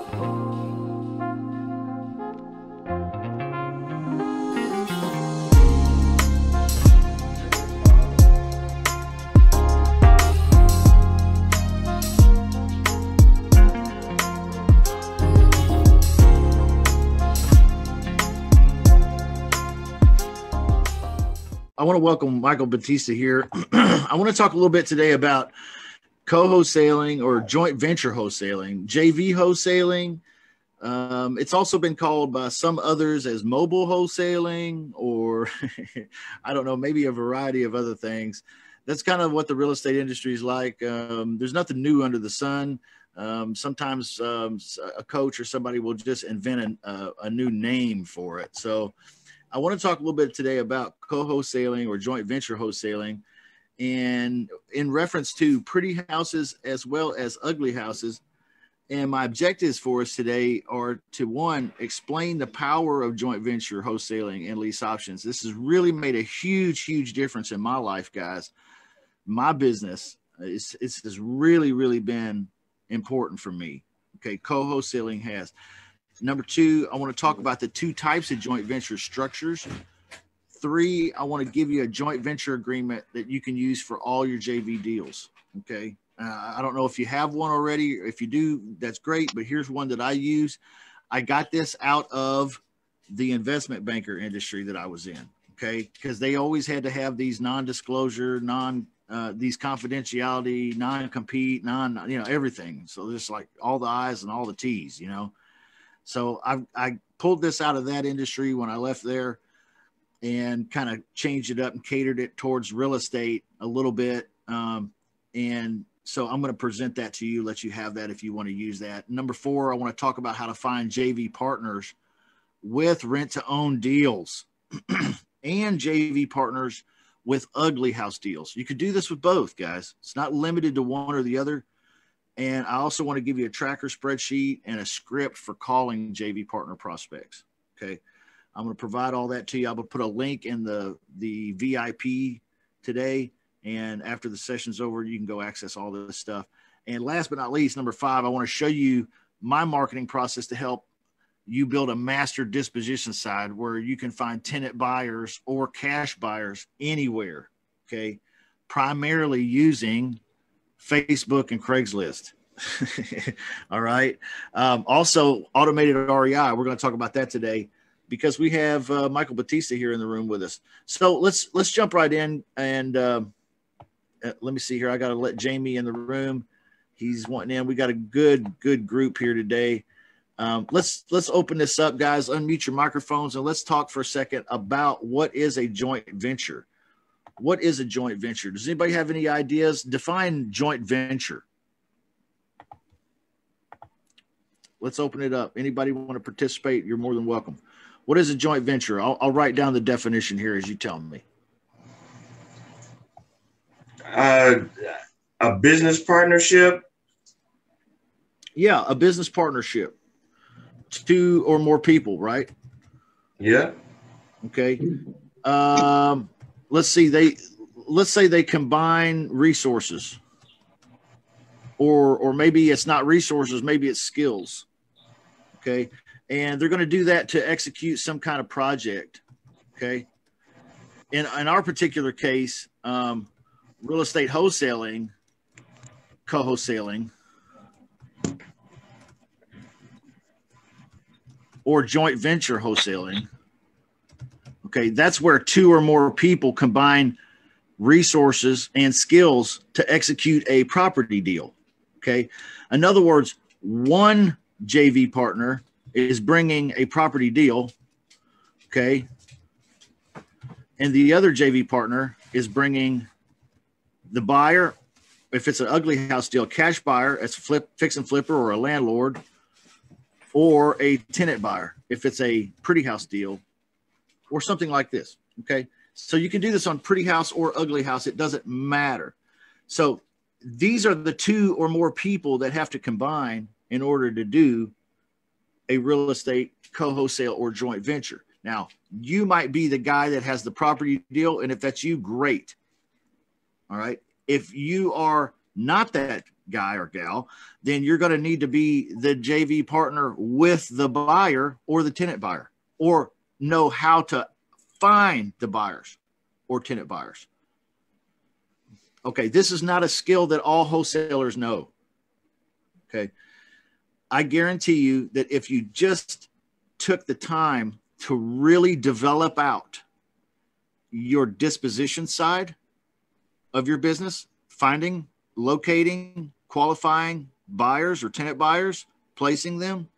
I want to welcome Michael Batista here. I want to talk a little bit today about co-wholesaling or joint venture wholesaling, JV wholesaling. It's also been called by some others as mobile wholesaling or I don't know, maybe a variety of other things. That's kind of what the real estate industry is like. There's nothing new under the sun. Sometimes a coach or somebody will just invent a new name for it. So I want to talk a little bit today about co-wholesaling or joint venture wholesaling, and in reference to pretty houses as well as ugly houses. And my objectives for us today are to, one, explain the power of joint venture wholesaling and lease options. This has really made a huge, huge difference in my life, guys. My business, it's has really, really been important for me. Okay, co-wholesaling has. Number two, I want to talk about the two types of joint venture structures. Three, I want to give you a joint venture agreement that you can use for all your JV deals, okay? I don't know if you have one already. If you do, that's great, but here's one that I use. I got this out of the investment banker industry that I was in, okay? Because they always had to have these non-disclosure, these confidentiality, non-compete, you know, everything. So just like all the I's and all the T's, you know? So I pulled this out of that industry when I left there and kind of changed it up and catered it towards real estate a little bit. And so I'm going to present that to you, let you have that if you want to use that. Number four, I want to talk about how to find JV partners with rent-to-own deals and JV partners with ugly house deals. You could do this with both, guys. It's not limited to one or the other. And I also want to give you a tracker spreadsheet and a script for calling JV partner prospects. Okay. I'm going to provide all that to you. I will put a link in the VIP today. And after the session's over, you can go access all this stuff. And last but not least, number five, I want to show you my marketing process to help you build a master disposition side where you can find tenant buyers or cash buyers anywhere. Okay. Primarily using Facebook and Craigslist. All right. Also, automated REI. We're going to talk about that today because we have Michael Batista here in the room with us. So let's jump right in. And let me see here. I got to let Jamie in the room. He's wanting in. We got a good group here today. Let's open this up, guys. Unmute your microphones and let's talk for a second about what is a joint venture. What is a joint venture? Does anybody have any ideas? Define joint venture. Let's open it up. Anybody want to participate? You're more than welcome. What is a joint venture? I'll write down the definition here as you tell me. A business partnership. Yeah, a business partnership. Two or more people, right? Yeah. Okay. Let's see, let's say they combine resources or maybe it's not resources, maybe it's skills, okay? And they're gonna do that to execute some kind of project, okay? In our particular case, real estate wholesaling, co-wholesaling, or joint venture wholesaling, okay, that's where two or more people combine resources and skills to execute a property deal, okay? In other words, one JV partner is bringing a property deal, okay? And the other JV partner is bringing the buyer, if it's an ugly house deal, cash buyer, it's a fix and flipper or a landlord, or a tenant buyer, if it's a pretty house deal, or something like this, okay? So you can do this on pretty house or ugly house. It doesn't matter. So these are the two or more people that have to combine in order to do a real estate co-wholesale or joint venture. Now, you might be the guy that has the property deal, and if that's you, great. All right? If you are not that guy or gal, then you're going to need to be the JV partner with the buyer or the tenant buyer, or know how to find the buyers or tenant buyers. Okay, this is not a skill that all wholesalers know. Okay, I guarantee you that if you just took the time to really develop out your disposition side of your business, finding, locating, qualifying buyers or tenant buyers, placing them,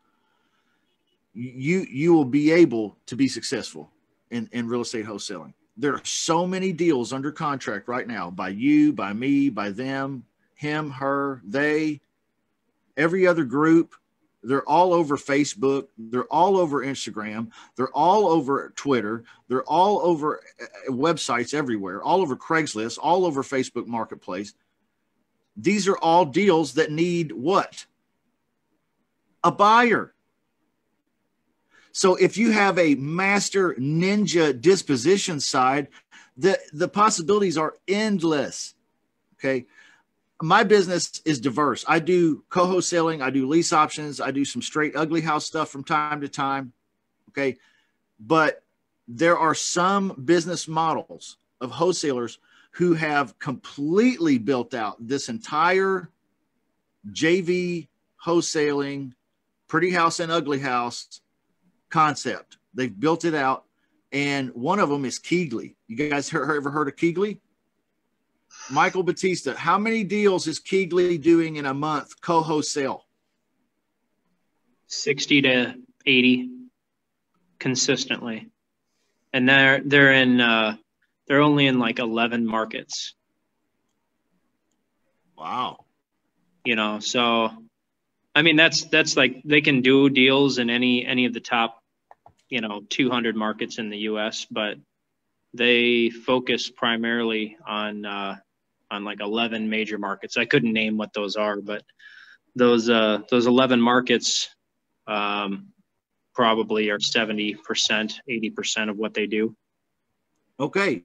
you will be able to be successful in real estate wholesaling. There are so many deals under contract right now by you, by me, by them, him, her, they, every other group. They're all over Facebook. They're all over Instagram. They're all over Twitter. They're all over websites everywhere, all over Craigslist, all over Facebook Marketplace. These are all deals that need what? A buyer. So if you have a master ninja disposition side, the possibilities are endless, okay? My business is diverse. I do co-wholesaling. I do lease options. I do some straight ugly house stuff from time to time, okay? But there are some business models of wholesalers who have completely built out this entire JV wholesaling, pretty house and ugly house concept. They've built it out. And one of them is Keighley. You guys ever heard of Keighley? Michael Batista. How many deals is Keighley doing in a month co-wholesale? 60 to 80 consistently. And they're in they're only in like 11 markets. Wow. You know, so I mean, that's like, they can do deals in any of the top, you know, 200 markets in the U.S., but they focus primarily on like 11 major markets. I couldn't name what those are, but those 11 markets probably are 70%, 80% of what they do. Okay.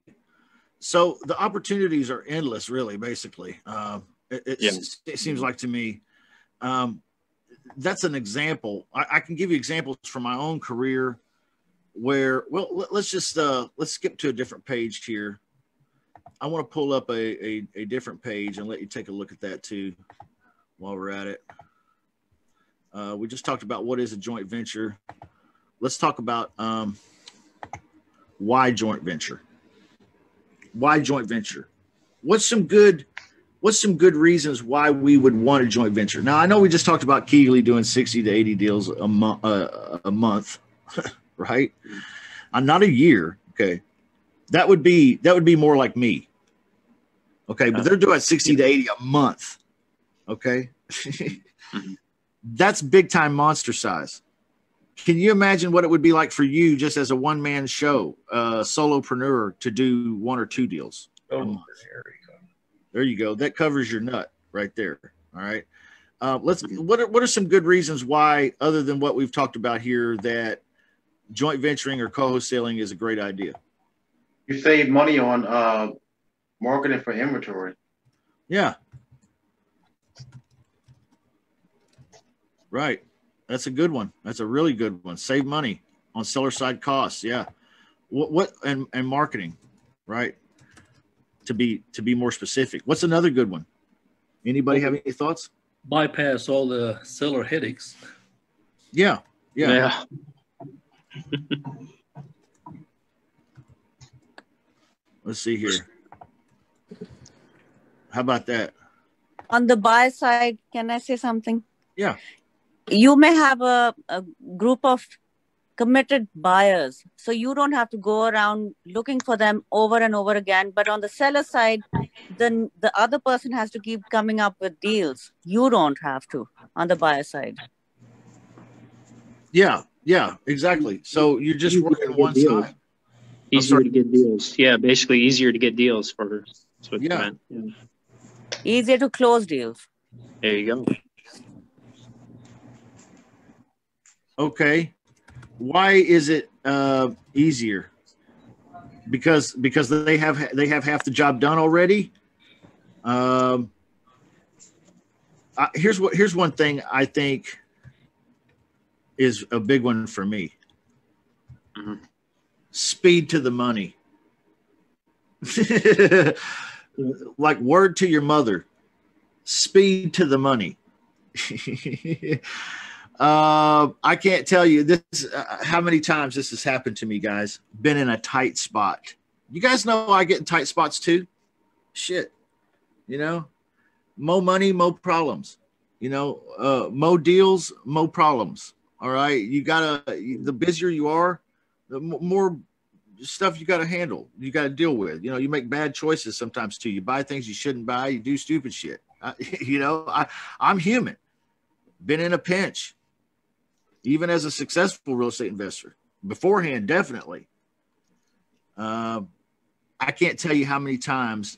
So the opportunities are endless, really, basically. It seems like to me. That's an example. I can give you examples from my own career where, well, let's just, let's skip to a different page here. I want to pull up a different page and let you take a look at that too while we're at it. We just talked about what is a joint venture. Let's talk about why joint venture. Why joint venture? What's some good reasons why we would want a joint venture? Now, I know we just talked about Keighley doing 60 to 80 deals a month, right? Not a year, okay? That would be more like me, okay? But they're doing 60 to 80 a month, okay? That's big-time monster size. Can you imagine what it would be like for you just as a one-man show, solopreneur, to do one or two deals a month? There you go. That covers your nut right there. All right. What are some good reasons why, other than what we've talked about here, that joint venturing or co-wholesaling is a great idea? You save money on marketing for inventory. Yeah. Right. That's a good one. That's a really good one. Save money on seller side costs. Yeah. And marketing, right? To be more specific. What's another good one? Anybody have any thoughts? Bypass all the seller headaches. Yeah. Let's see here. How about that? On the buy side, can I say something? Yeah. You may have a group of committed buyers, so you don't have to go around looking for them over and over again. But on the seller side, then the other person has to keep coming up with deals. You don't have to on the buyer side. Yeah, exactly. So you're just working one side. Easier to get deals. Yeah, basically easier to get deals for. Yeah. Easier to close deals. There you go. Okay. Why is it easier? Because they have half the job done already. Here's one thing I think is a big one for me. Mm-hmm. Speed to the money. Like word to your mother, speed to the money. I can't tell you this, how many times this has happened to me, guys. Been in a tight spot. You guys know I get in tight spots too. Shit, you know, more money, more problems, you know, more deals, more problems. All right. You gotta, the busier you are, the more stuff you got to handle, you got to deal with. You know, you make bad choices sometimes too. You buy things you shouldn't buy. You do stupid shit. I'm human. Been in a pinch, even as a successful real estate investor. Beforehand, definitely. I can't tell you how many times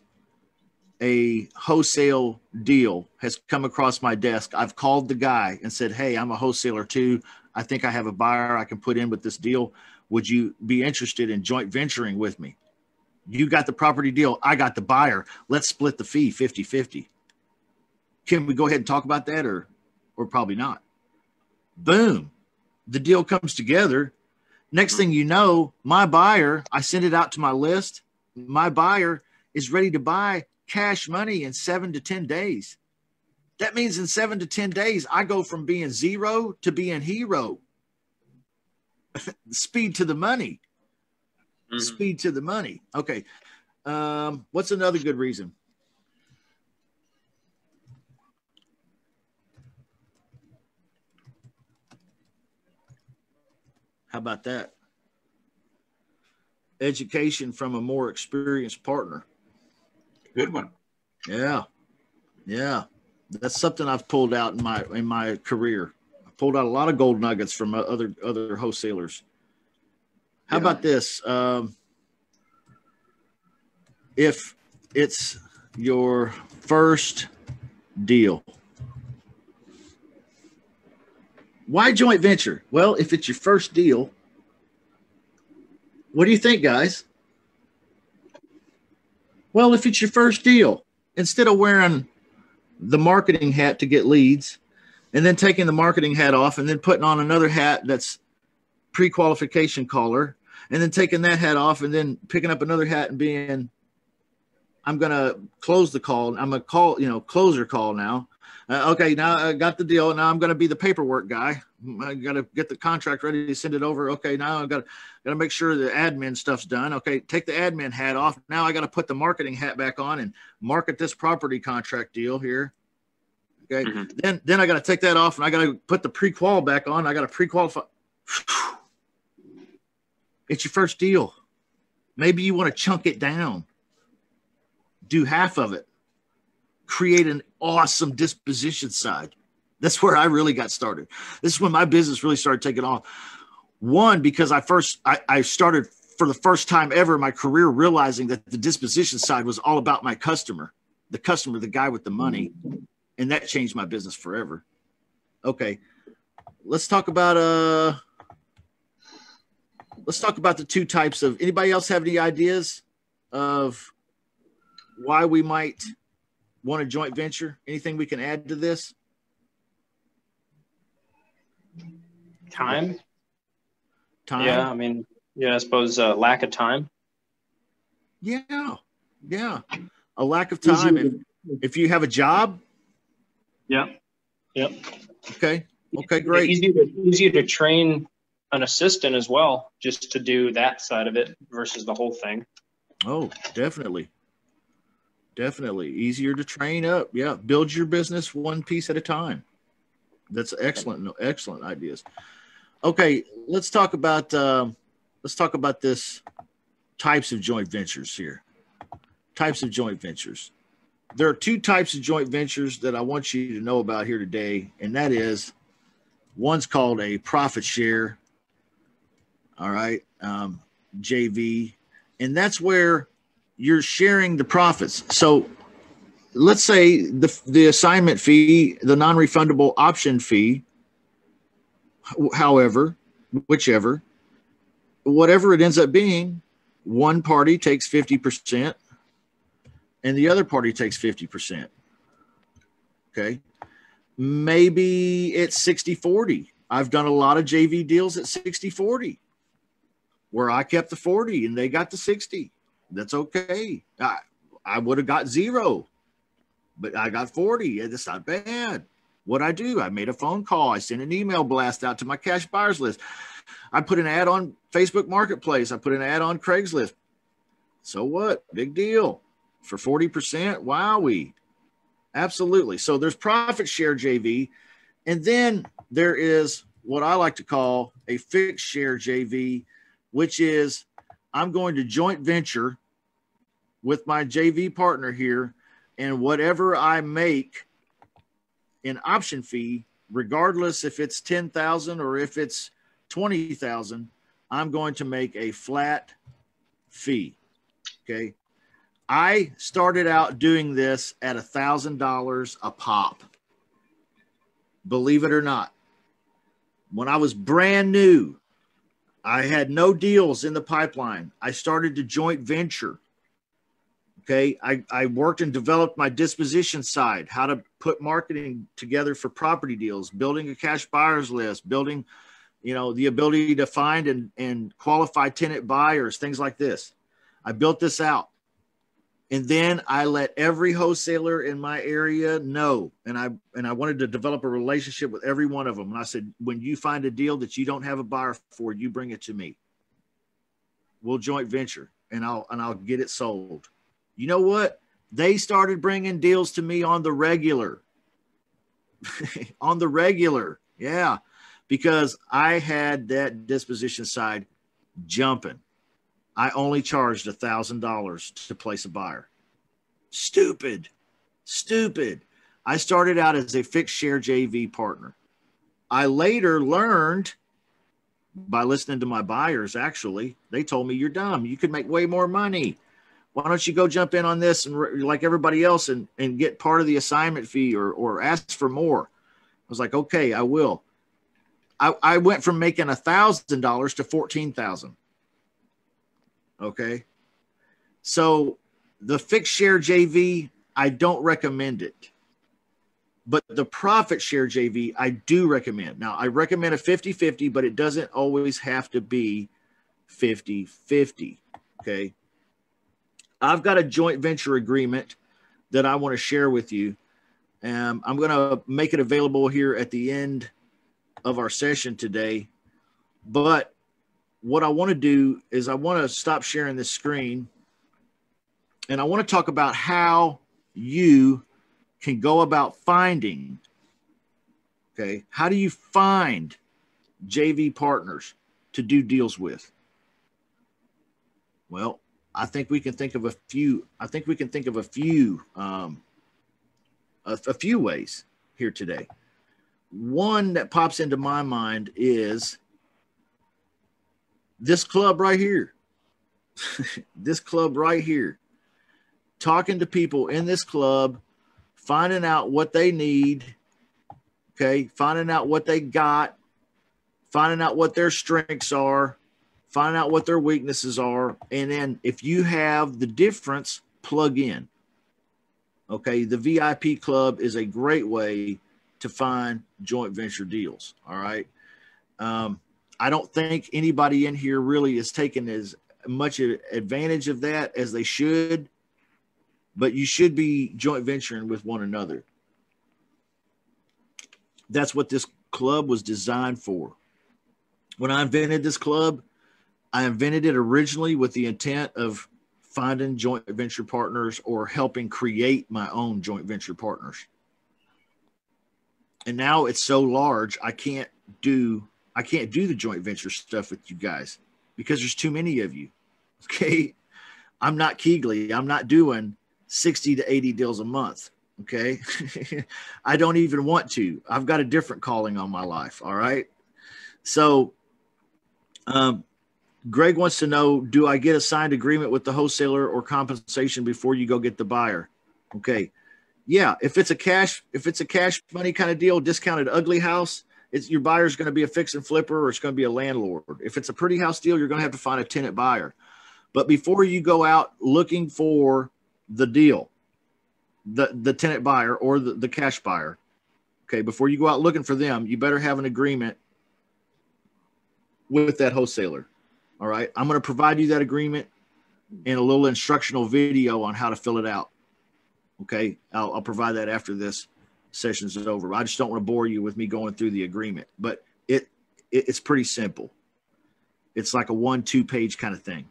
a wholesale deal has come across my desk. I've called the guy and said, hey, I'm a wholesaler too. I think I have a buyer I can put in with this deal. Would you be interested in joint venturing with me? You got the property deal. I got the buyer. Let's split the fee 50-50. Can we go ahead and talk about that or probably not? Boom. The deal comes together. Next thing you know, my buyer, I send it out to my list. My buyer is ready to buy cash money in 7 to 10 days. That means in 7 to 10 days, I go from being zero to being hero. Speed to the money. Mm-hmm. Speed to the money. Okay. What's another good reason? How about that? Education from a more experienced partner. Good one. Yeah. Yeah. That's something I've pulled out in my career. Pulled out a lot of gold nuggets from other wholesalers. How about this? If it's your first deal, why joint venture? Well, if it's your first deal, what do you think, guys? Well, if it's your first deal, instead of wearing the marketing hat to get leads, and then taking the marketing hat off and then putting on another hat that's pre-qualification caller, and then taking that hat off and then picking up another hat and being, I'm going to close the call. I'm going to call, closer call now. Okay, now I got the deal. Now I'm going to be the paperwork guy. I got to get the contract ready to send it over. Okay, now I got to make sure the admin stuff's done. Okay, take the admin hat off. Now I got to put the marketing hat back on and market this property contract deal here. Okay. Mm-hmm. Then I got to take that off and I got to put the pre-qual back on. I got to pre-qualify. It's your first deal. Maybe you want to chunk it down. Do half of it. Create an awesome disposition side. That's where I really got started. This is when my business really started taking off. One, because I started for the first time ever in my career realizing that the disposition side was all about my customer, the guy with the money. And that changed my business forever. Okay, let's talk about the two types of. Anybody else have any ideas of why we might want a joint venture? Anything we can add to this? Time. Time. Yeah, I suppose lack of time. Yeah, a lack of time. If you have a job. Yep. Okay, great. Easier to train an assistant as well, just to do that side of it versus the whole thing. Oh, definitely easier to train up. Yeah, build your business one piece at a time. That's excellent ideas. Okay, let's talk about this types of joint ventures here. Types of joint ventures. There are two types of joint ventures that I want you to know about here today, and that is, one's called a profit share, all right, JV, and that's where you're sharing the profits. So let's say the assignment fee, the non-refundable option fee, whatever it ends up being, one party takes 50%. And the other party takes 50%. Okay. Maybe it's 60-40. I've done a lot of JV deals at 60-40 where I kept the 40 and they got the 60. That's okay. I would have got 0, but I got 40. That's not bad. What I do, I made a phone call. I sent an email blast out to my cash buyers list. I put an ad on Facebook Marketplace. I put an ad on Craigslist. So what? Big deal. For 40%? Wowee. Absolutely. So there's profit share JV. And then there is what I like to call a fixed share JV, which is I'm going to joint venture with my JV partner here, and whatever I make in option fee, regardless if it's 10,000 or if it's 20,000, I'm going to make a flat fee. Okay. I started out doing this at $1,000 a pop, believe it or not. When I was brand new, I had no deals in the pipeline. I started to joint venture. Okay, I worked and developed my disposition side, how to put marketing together for property deals, building a cash buyers list, building, you know, the ability to find and qualify tenant buyers, things like this. I built this out. And then I let every wholesaler in my area know, and I wanted to develop a relationship with every one of them. And I said, when you find a deal that you don't have a buyer for, you bring it to me. We'll joint venture, and I'll get it sold. You know what? They started bringing deals to me on the regular, on the regular. Yeah, because I had that disposition side jumping. I only charged $1,000 to place a buyer. Stupid, stupid. I started out as a fixed share JV partner. I later learned by listening to my buyers, actually, they told me, you're dumb. You could make way more money. Why don't you go jump in on this and like everybody else and get part of the assignment fee or ask for more? I was like, okay, I will. I went from making $1,000 to $14,000. Okay. So the fixed share JV, I don't recommend it, but the profit share JV, I do recommend. Now I recommend a 50-50, but it doesn't always have to be 50-50. Okay. I've got a joint venture agreement that I want to share with you. I'm going to make it available here at the end of our session today, but what I want to do is I want to stop sharing this screen and I want to talk about how you can go about finding, okay, how do you find JV partners to do deals with? Well, I think we can think of a few, a few ways here today. One that pops into my mind is this club right here, this club right here, talking to people in this club, finding out what they need, okay, finding out what they got, finding out what their strengths are, finding out what their weaknesses are, and then if you have the difference, plug in. Okay, the VIP club is a great way to find joint venture deals, all right? I don't think anybody in here really is taking as much advantage of that as they should, but you should be joint venturing with one another. That's what this club was designed for. When I invented this club, I invented it originally with the intent of finding joint venture partners or helping create my own joint venture partners. And now it's so large, I can't do the joint venture stuff with you guys because there's too many of you. Okay. I'm not Keighley. I'm not doing 60 to 80 deals a month. Okay. I don't even want to. I've got a different calling on my life. All right. So, Greg wants to know, do I get a signed agreement with the wholesaler or compensation before you go get the buyer? Okay. Yeah. If it's a cash money kind of deal, discounted ugly house, your buyer's going to be a fix and flipper or it's going to be a landlord. If it's a pretty house deal, you're going to have to find a tenant buyer. But before you go out looking for the deal, the tenant buyer or the cash buyer, Okay, before you go out looking for them, you better have an agreement with that wholesaler. All right, I'm going to provide you that agreement and a little instructional video on how to fill it out. Okay, I'll provide that after this session is over. I just don't want to bore you with me going through the agreement, but it's pretty simple. It's like a 1-2 page kind of thing.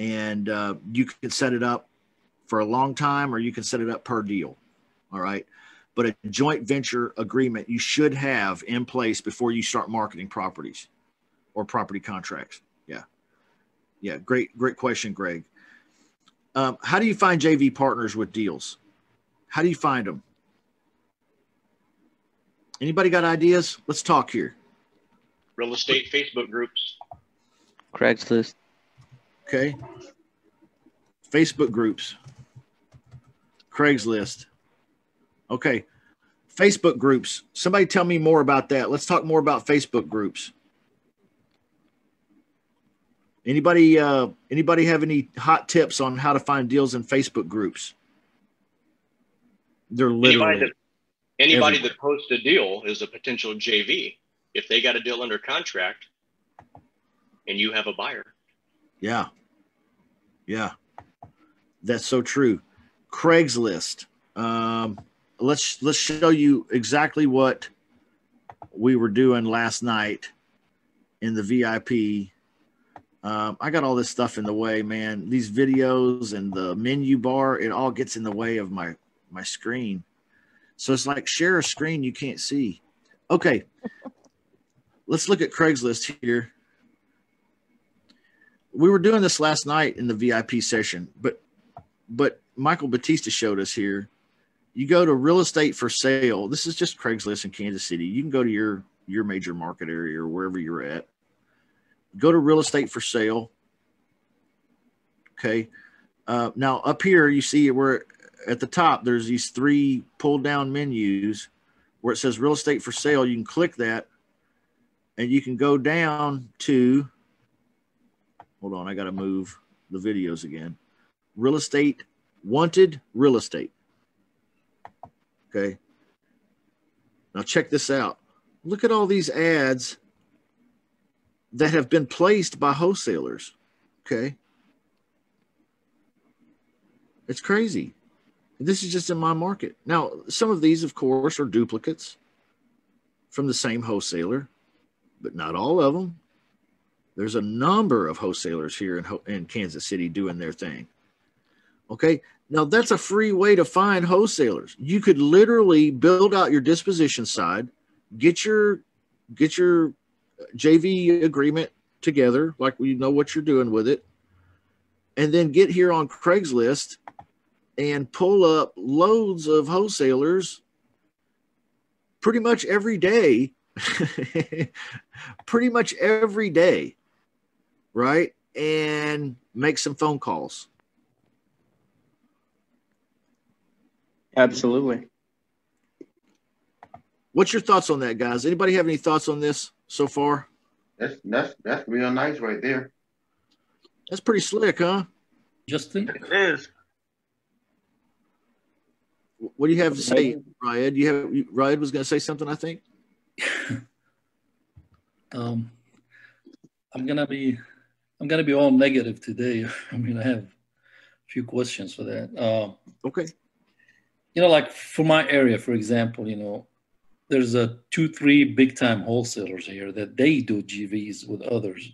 And you can set it up for a long time, or you can set it up per deal. All right. But a joint venture agreement you should have in place before you start marketing properties or property contracts. Yeah. Yeah. Great question, Greg. How do you find JV partners with deals? How do you find them? Anybody got ideas? Let's talk here. Real estate Facebook groups. Craigslist. Okay. Facebook groups. Craigslist. Okay. Facebook groups. Somebody tell me more about that. Let's talk more about Facebook groups. Anybody have any hot tips on how to find deals in Facebook groups? They're literally anybody that posts a deal is a potential JV. If they got a deal under contract and you have a buyer. Yeah. Yeah. That's so true. Craigslist. Let's show you exactly what we were doing last night in the VIP. I got all this stuff in the way, man. These videos and the menu bar, it all gets in the way of my screen. So it's like share a screen you can't see. Okay. Let's look at Craigslist here. We were doing this last night in the VIP session, but Michael Batista showed us here. You go to real estate for sale. This is just Craigslist in Kansas City. You can go to your major market area or wherever you're at. Go to real estate for sale. Okay. Now up here, you see where at the top, there's these 3 pull down menus where it says real estate for sale. You can click that and you can go down to, hold on, I got to move the videos again. Real estate, wanted real estate. Okay. Now check this out. Look at all these ads that have been placed by wholesalers. Okay. It's crazy. This is just in my market. Now, some of these, of course, are duplicates from the same wholesaler, but not all of them. There's a number of wholesalers here in Kansas City doing their thing. Okay. Now, that's a free way to find wholesalers. You could literally build out your disposition side, get your JV agreement together, like we know what you're doing with it, and then get here on Craigslist and pull up loads of wholesalers pretty much every day. Pretty much every day, right? And make some phone calls. Absolutely. What's your thoughts on that, guys? Anybody have any thoughts on this so far? That's real nice right there. That's pretty slick, huh? Justin? It is. What do you have to say, Ryad? Ryad was going to say something, I think. I'm gonna be all negative today. I mean, I have a few questions for that. Okay. You know, like for my area, for example, you know, there's a 2-3 big time wholesalers here that they do GVs with others.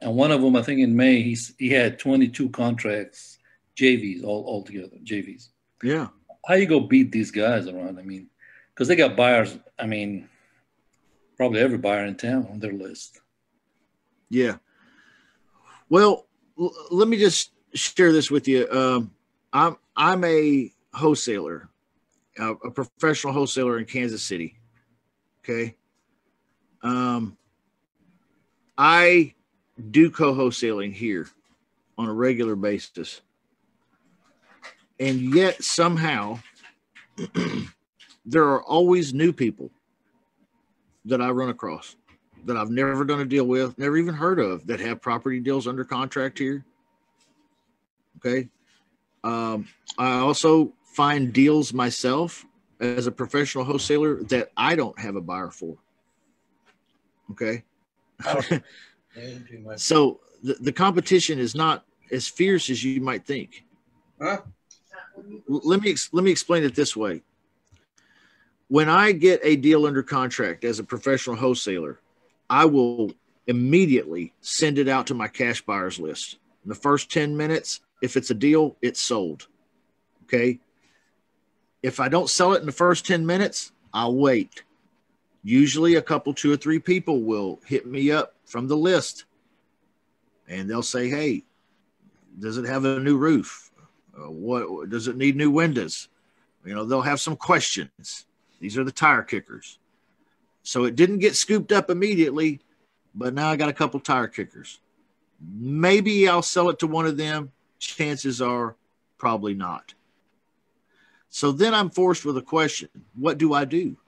And one of them, I think in May, he had 22 contracts, JVs, all together, JVs. Yeah. How you go beat these guys around? I mean, because they got buyers, I mean, probably every buyer in town on their list. Yeah. Well, let me just share this with you. I'm a wholesaler, a professional wholesaler in Kansas City. Okay. I do co-wholesaling here on a regular basis. And yet somehow there are always new people that I run across that I've never done a deal with, never even heard of, that have property deals under contract here. Okay. I also find deals myself as a professional wholesaler that I don't have a buyer for. Okay. Oh, so the competition is not as fierce as you might think. Huh? Let me explain it this way. When I get a deal under contract as a professional wholesaler, I will immediately send it out to my cash buyers list. In the first 10 minutes, if it's a deal, it's sold. Okay. If I don't sell it in the first 10 minutes, I'll wait. Usually a couple, 2 or 3 people will hit me up from the list and they'll say, hey, does it have a new roof? What does it need new windows? You know, they'll have some questions. These are the tire kickers. So it didn't get scooped up immediately, but now I got a couple tire kickers. Maybe I'll sell it to one of them. Chances are probably not. So then I'm forced with a question. What do I do?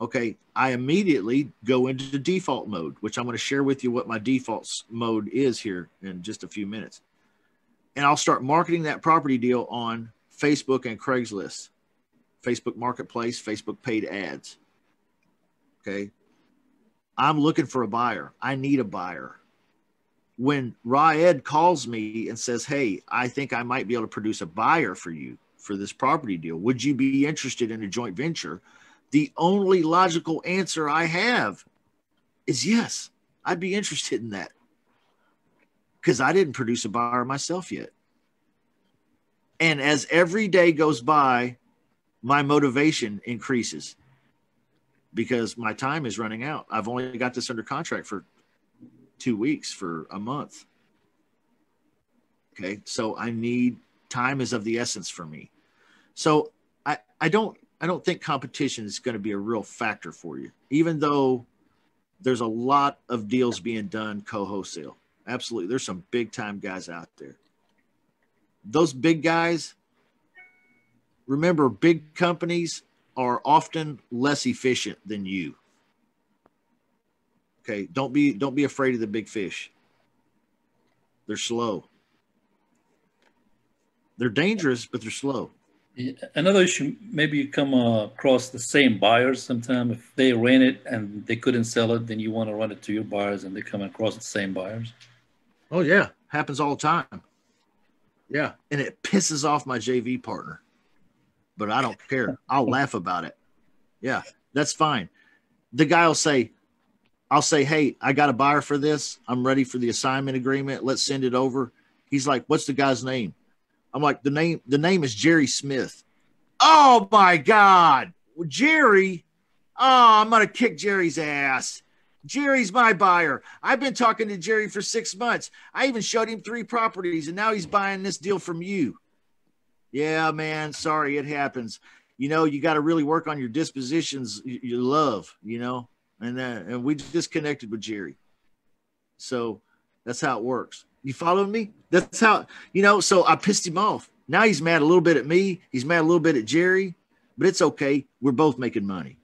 Okay, I immediately go into the default mode, which I'm going to share with you what my default mode is here in just a few minutes. And I'll start marketing that property deal on Facebook and Craigslist, Facebook Marketplace, Facebook paid ads. Okay. I'm looking for a buyer. I need a buyer. When REI calls me and says, hey, I think I might be able to produce a buyer for you for this property deal. Would you be interested in a joint venture? The only logical answer I have is yes, I'd be interested in that because I didn't produce a buyer myself yet. And as every day goes by, my motivation increases because my time is running out. I've only got this under contract for 2 weeks, for a month. Okay, so I need, time is of the essence for me. So I don't think competition is going to be a real factor for you, even though there's a lot of deals being done co-wholesale. Absolutely. There's some big time guys out there. Those big guys, remember, big companies are often less efficient than you. Okay. Don't be afraid of the big fish. They're slow. They're dangerous, but they're slow. Another issue, maybe you come across the same buyers sometimes. If they ran it and they couldn't sell it, then you want to run it to your buyers and they come across the same buyers. Oh, yeah. Happens all the time. Yeah. And it pisses off my JV partner, but I don't care. I'll laugh about it. Yeah, that's fine. The guy will say, I'll say, hey, I got a buyer for this. I'm ready for the assignment agreement. Let's send it over. He's like, what's the guy's name? I'm like, the name is Jerry Smith. Oh my God, Jerry. Oh, I'm going to kick Jerry's ass. Jerry's my buyer. I've been talking to Jerry for 6 months. I even showed him 3 properties and now he's buying this deal from you. Yeah, man. Sorry. It happens. You know, you got to really work on your dispositions, your love, you know, and we just connected with Jerry. So that's how it works. You following me? That's how, you know, so I pissed him off. Now he's mad a little bit at me. He's mad a little bit at Jerry, but it's okay. We're both making money.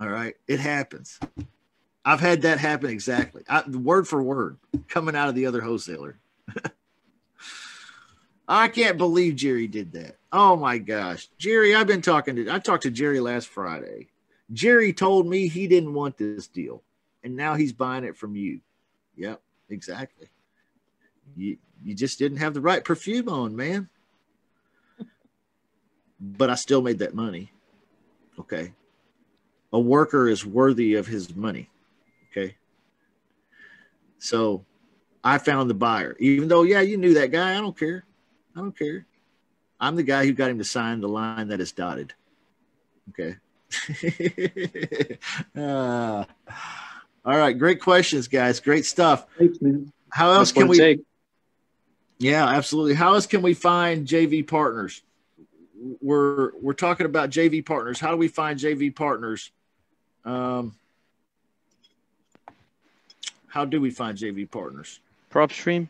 All right. It happens. I've had that happen. Exactly. Word for word coming out of the other wholesaler. I can't believe Jerry did that. Oh my gosh. Jerry, I talked to Jerry last Friday. Jerry told me he didn't want this deal and now he's buying it from you. Yep. Exactly. You just didn't have the right perfume on, man. But I still made that money. Okay. A worker is worthy of his money. Okay. So I found the buyer, even though, yeah, you knew that guy. I don't care. I'm the guy who got him to sign the line that is dotted. Okay. All right. Great questions, guys. Great stuff. Thanks, man. How else can we? Take. Yeah, absolutely. How else can we find JV partners? We're talking about JV partners. How do we find JV partners? How do we find JV partners? PropStream.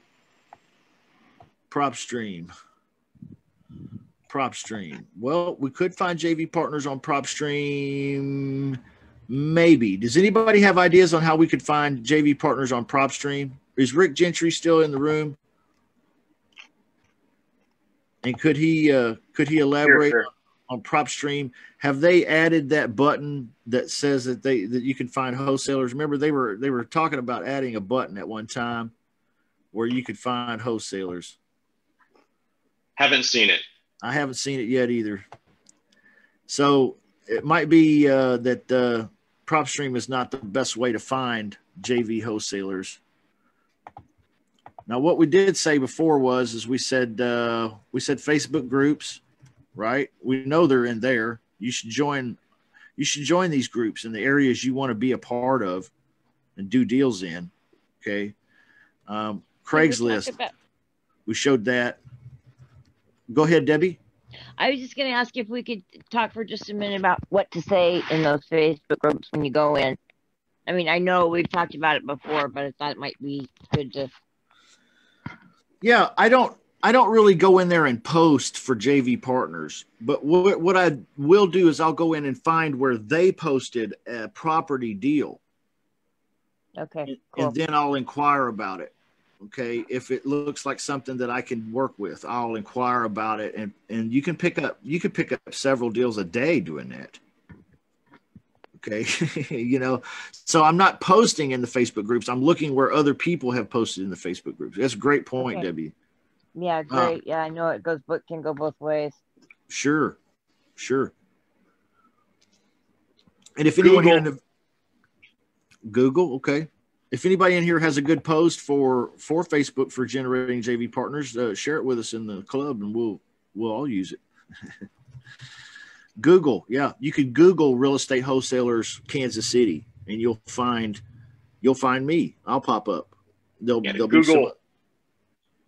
Well, we could find JV partners on PropStream. Maybe. Does anybody have ideas on how we could find JV partners on PropStream? Is Rick Gentry still in the room? And could he Could he elaborate on PropStream? Have they added that button that says that that you can find wholesalers? Remember, they were talking about adding a button at one time where you could find wholesalers. Haven't seen it. I haven't seen it yet either. So it might be that PropStream is not the best way to find JV wholesalers. Now, what we did say before was we said Facebook groups, right? We know they're in there. You should join these groups in the areas you want to be a part of and do deals in. Okay. Craigslist. We showed that. Go ahead, Debbie. I was just going to ask if we could talk for just a minute about what to say in those Facebook groups when you go in. I mean, I know we've talked about it before, but I thought it might be good to. Yeah, I don't really go in there and post for JV partners, but what I will do is I'll go in and find where they posted a property deal. Okay, cool. And then I'll inquire about it. Okay, if it looks like something that I can work with, I'll inquire about it, and you can pick up several deals a day doing that. Okay, you know, so I'm not posting in the Facebook groups. I'm looking where other people have posted in the Facebook groups. That's a great point, okay. Debbie. Yeah, great. Yeah, I know it can go both ways. Sure, sure. And if anyone Google, okay. If anybody in here has a good post for Facebook for generating JV partners, share it with us in the club, and we'll all use it. Google, yeah, you could Google real estate wholesalers Kansas City, and you'll find me. I'll pop up. They'll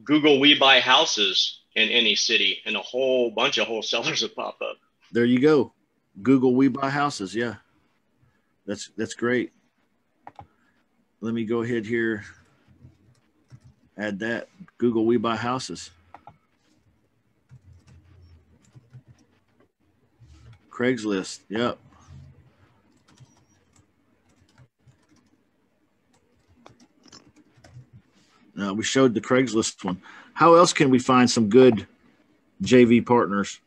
Google we buy houses in any city, and a whole bunch of wholesalers will pop up. There you go. Google we buy houses. Yeah, that's great. Let me go ahead here. Add that. Google we buy houses. Craigslist, yep. Now we showed the Craigslist one. How else can we find some good JV partners?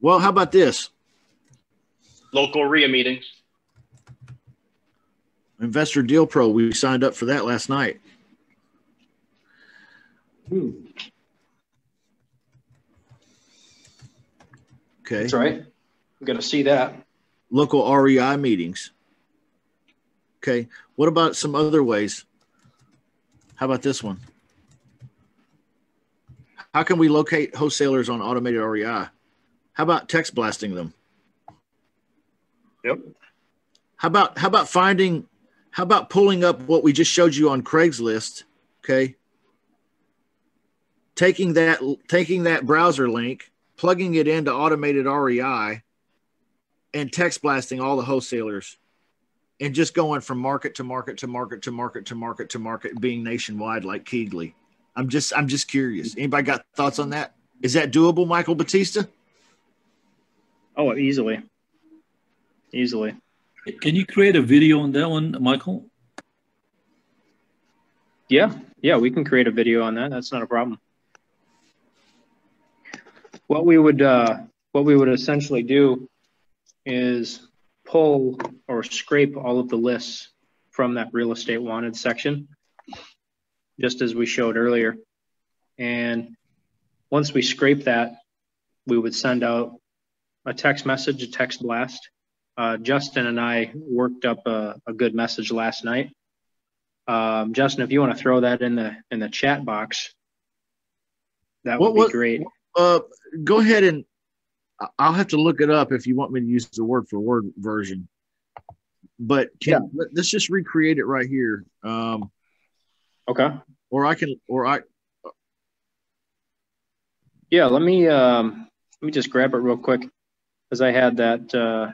Well, how about this? Local REIA meetings. Investor Deal Pro, we signed up for that last night. Ooh. Okay. That's right. We're going to see that. Local REI meetings. Okay. What about some other ways? How about this one? How can we locate wholesalers on automated REI? How about text blasting them? Yep. How about pulling up what we just showed you on Craigslist? Okay. Taking that browser link, plugging it into automated REI, and text blasting all the wholesalers, and just going from market to market to market to market to market to market, being nationwide like Keighley. I'm just curious. Anybody got thoughts on that? Is that doable, Michael Batista? Oh, easily. Easily. Can you create a video on that one, Michael? Yeah, we can create a video on that. That's not a problem. What we would essentially do is pull or scrape all of the lists from that real estate wanted section, just as we showed earlier. And once we scrape that, we would send out a text message, a text blast. Justin and I worked up a good message last night. Justin, if you want to throw that in the chat box, that would be great. Go ahead, and I'll have to look it up if you want me to use the word for word version, but let's just recreate it right here. Okay. Let me just grab it real quick, because I had that,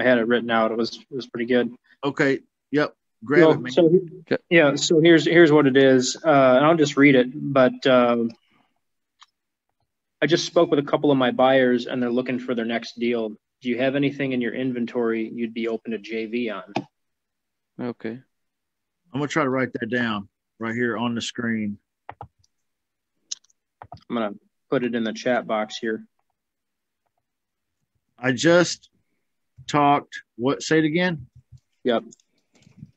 I had it written out. It was pretty good. Okay. Yep. Grab it. So here's what it is. And I'll just read it, but, I just spoke with a couple of my buyers, and they're looking for their next deal. Do you have anything in your inventory you'd be open to JV on? Okay. I'm going to try to write that down right here on the screen. I'm going to put it in the chat box here. I just talked. What? Say it again. Yep.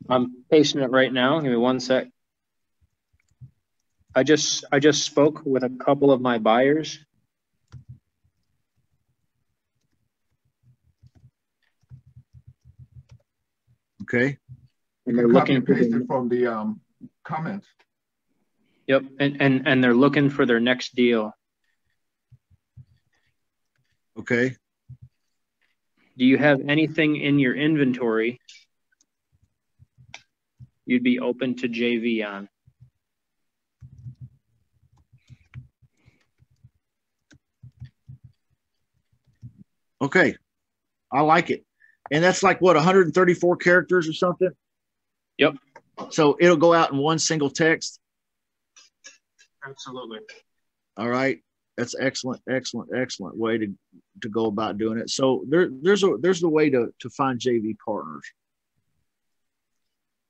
I'm pasting it right now. Give me one sec. I just spoke with a couple of my buyers. Okay. And they're looking from the comments. Yep, and they're looking for their next deal. Okay. Do you have anything in your inventory you'd be open to JV on? Okay, I like it. And that's like what, 134 characters or something? Yep. So it'll go out in one single text? Absolutely. All right. That's excellent, excellent, excellent way to go about doing it. So there's a way to find JV partners.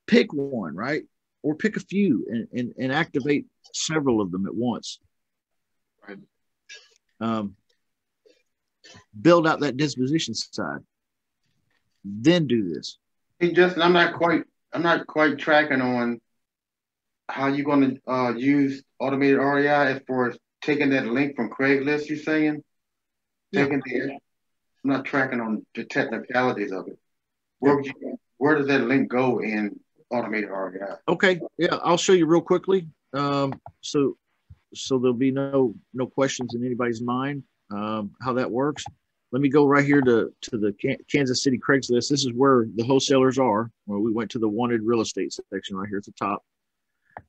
Pick one, right? Or pick a few and activate several of them at once. Right. Build out that disposition side. Then do this. Hey Justin, I'm not quite tracking on how you're going to use automated REI as far as taking that link from Craigslist. You're saying, yeah. Taking the, I'm not tracking on the technicalities of it. Where does that link go in automated REI? Okay, yeah, I'll show you real quickly. So there'll be no questions in anybody's mind how that works. Let me go right here to the Kansas City Craigslist. This is where the wholesalers are. Where we went to the wanted real estate section right here at the top.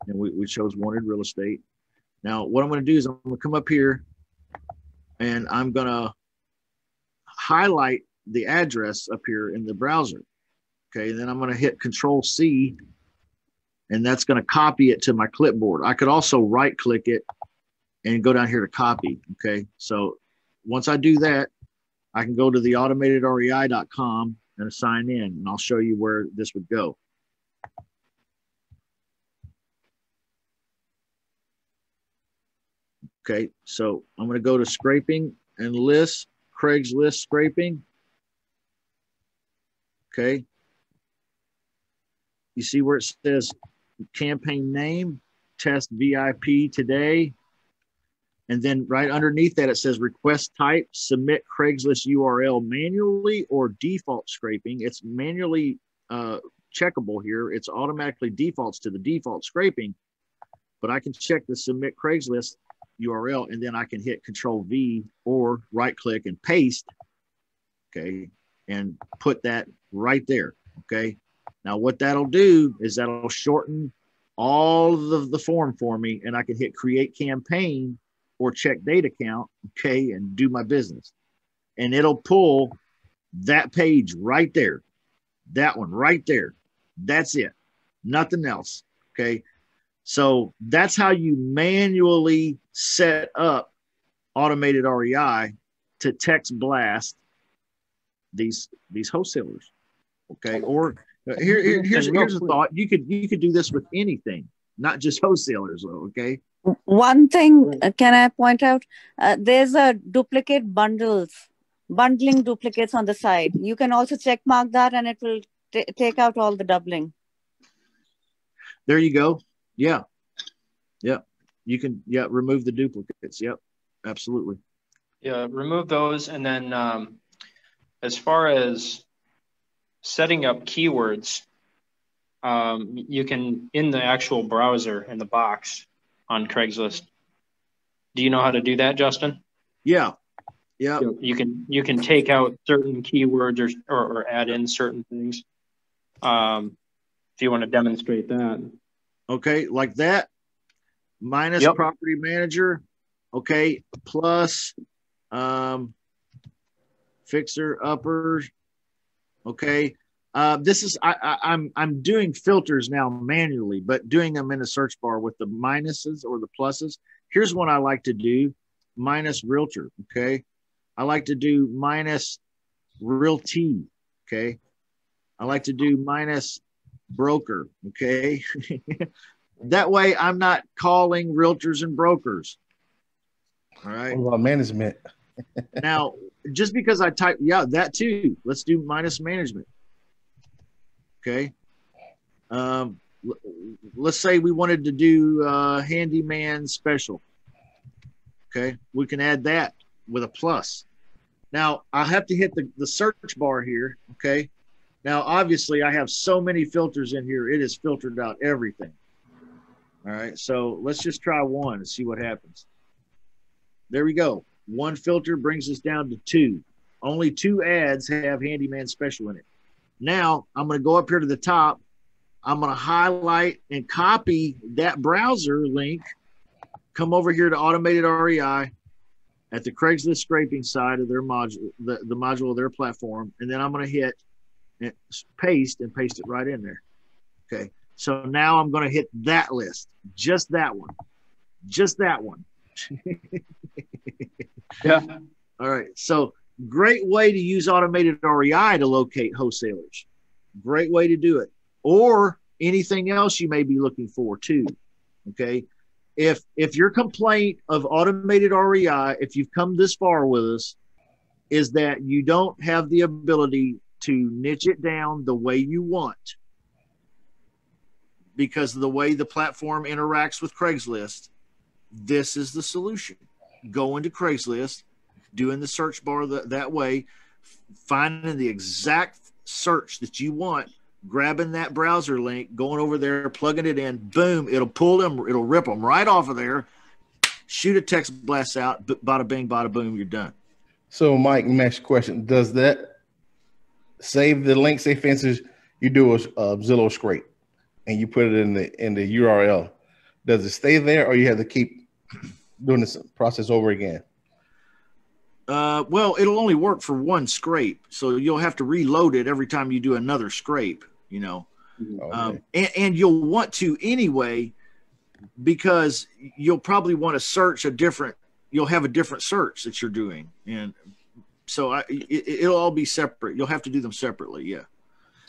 And we chose wanted real estate. Now, what I'm going to do is I'm going to come up here and I'm going to highlight the address up here in the browser. Okay, and then I'm going to hit Control C and that's going to copy it to my clipboard. I could also right click it and go down here to copy. Okay, so once I do that, I can go to the automatedrei.com and sign in, and I'll show you where this would go. Okay, so I'm going to go to scraping and lists, Craigslist scraping. Okay. You see where it says campaign name, test VIP today. And then right underneath that, it says request type, submit Craigslist URL manually or default scraping. It's manually checkable here. It's automatically defaults to the default scraping, but I can check the submit Craigslist URL and then I can hit Control V or right click and paste. Okay. And put that right there. Okay. Now what that'll do is that'll shorten all of the form for me and I can hit create campaign or check data count, okay, and do my business. And it'll pull that page right there, that one right there. That's it, nothing else, okay? So that's how you manually set up automated REI to text blast these wholesalers, okay? Or here's a thought, you could do this with anything, not just wholesalers, okay? One thing, can I point out? There's a duplicate bundling duplicates on the side. You can also check mark that and it will take out all the doubling. There you go. Yeah. Yeah. You can, yeah, remove the duplicates. Yep. Absolutely. Yeah. Remove those. And then as far as setting up keywords, you can, in the actual browser, in the box, on Craigslist. Do you know how to do that, Justin? Yeah. Yeah. So you can take out certain keywords or add in certain things. If you want to demonstrate that. Okay, like that. Minus yep. Property manager. Okay, plus fixer uppers. Okay. This is I'm doing filters now manually, but doing them in the search bar with the minuses or the pluses. Here's one I like to do: minus realtor. Okay, I like to do minus realty. Okay, I like to do minus broker. Okay, that way I'm not calling realtors and brokers. All right. What about management? Now, just because I type, yeah, that too. Let's do minus management. Okay. Let's say we wanted to do handyman special. Okay. We can add that with a plus. Now, I have to hit the search bar here. Okay. Now, obviously, I have so many filters in here. It has filtered out everything. All right. So let's just try one and see what happens. There we go. One filter brings us down to two. Only two ads have handyman special in it. Now, I'm going to go up here to the top. I'm going to highlight and copy that browser link. Come over here to automated REI at the Craigslist scraping side of their module, the module of their platform. And then I'm going to hit paste and paste it right in there. Okay. So now I'm going to hit that list. Just that one. Just that one. Yeah. All right. So great way to use automated REI to locate wholesalers. Great way to do it. Or anything else you may be looking for too. Okay. If your complaint of automated REI, if you've come this far with us, is that you don't have the ability to niche it down the way you want because of the way the platform interacts with Craigslist, this is the solution. Go into Craigslist, doing the search bar that way, finding the exact search that you want, grabbing that browser link, going over there, plugging it in, boom, it'll pull them, it'll rip them right off of there, shoot a text blast out, bada bing, bada boom, you're done. So Mike, next question, does that save the link? Say for instance, you do a Zillow scrape and you put it in the URL. Does it stay there or you have to keep doing this process over again? Well, it'll only work for one scrape. So you'll have to reload it every time you do another scrape, you know. Okay. And you'll want to anyway, because you'll probably want to search you'll have a different search that you're doing. And so it'll all be separate. You'll have to do them separately. Yeah.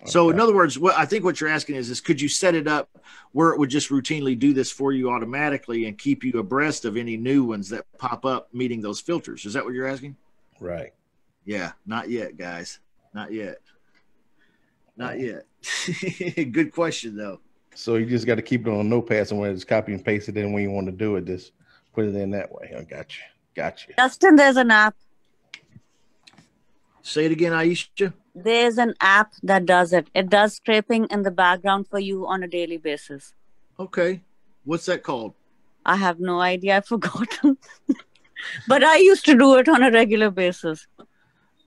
Okay. So in other words, I think what you're asking is could you set it up where it would just routinely do this for you automatically and keep you abreast of any new ones that pop up meeting those filters? Is that what you're asking? Right. Yeah. Not yet, guys. Not yet. Not yet. Good question, though. So you just got to keep it on Notepad somewhere. Just copy and paste it in when you want to do it. Just put it in that way. I got you. Got you. Justin, there's an app. Say it again, Aisha. There's an app that does it. It does scraping in the background for you on a daily basis. Okay. What's that called? I have no idea. I've forgotten. But I used to do it on a regular basis.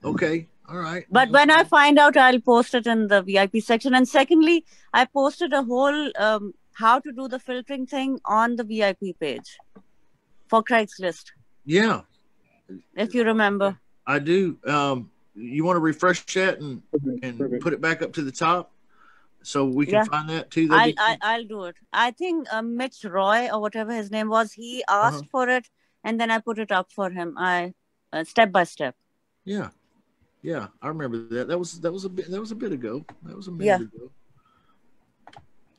Okay. All right. But when I find out, I'll post it in the VIP section. And secondly, I posted a whole how to do the filtering thing on the VIP page for Craigslist. Yeah. If you remember. I do. You want to refresh that and put it back up to the top so we can find that too? I'll do it. I think Mitch Roy or whatever his name was, he asked for it and then I put it up for him. Step by step. Yeah. Yeah. I remember that. That was a bit ago. That was a minute ago.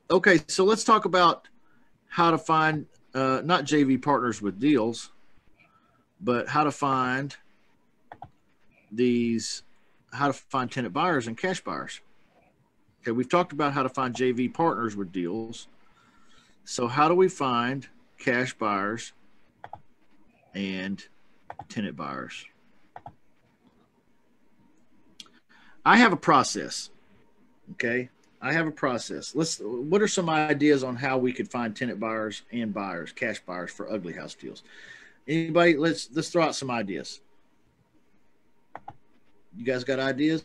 Okay. So let's talk about how to find, not JV partners with deals, but how to find tenant buyers and cash buyers. Okay, we've talked about how to find JV partners with deals. So how do we find cash buyers and tenant buyers? I have a process. Okay, I have a process. What are some ideas on how we could find tenant buyers and buyers, cash buyers for ugly house deals? Anybody, let's throw out some ideas. You guys got ideas?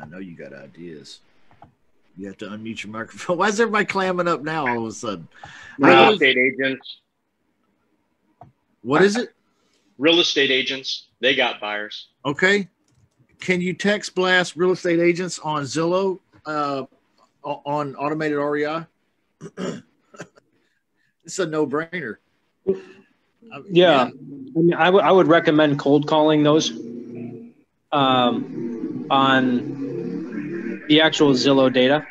I know you got ideas. You have to unmute your microphone. Why is everybody clamming up now all of a sudden? Real estate agents. What is it? Real estate agents. They got buyers. Okay. Can you text blast real estate agents on Zillow, on automated REI? It's a no-brainer. Yeah. I mean, I would recommend cold calling those on the actual Zillow data,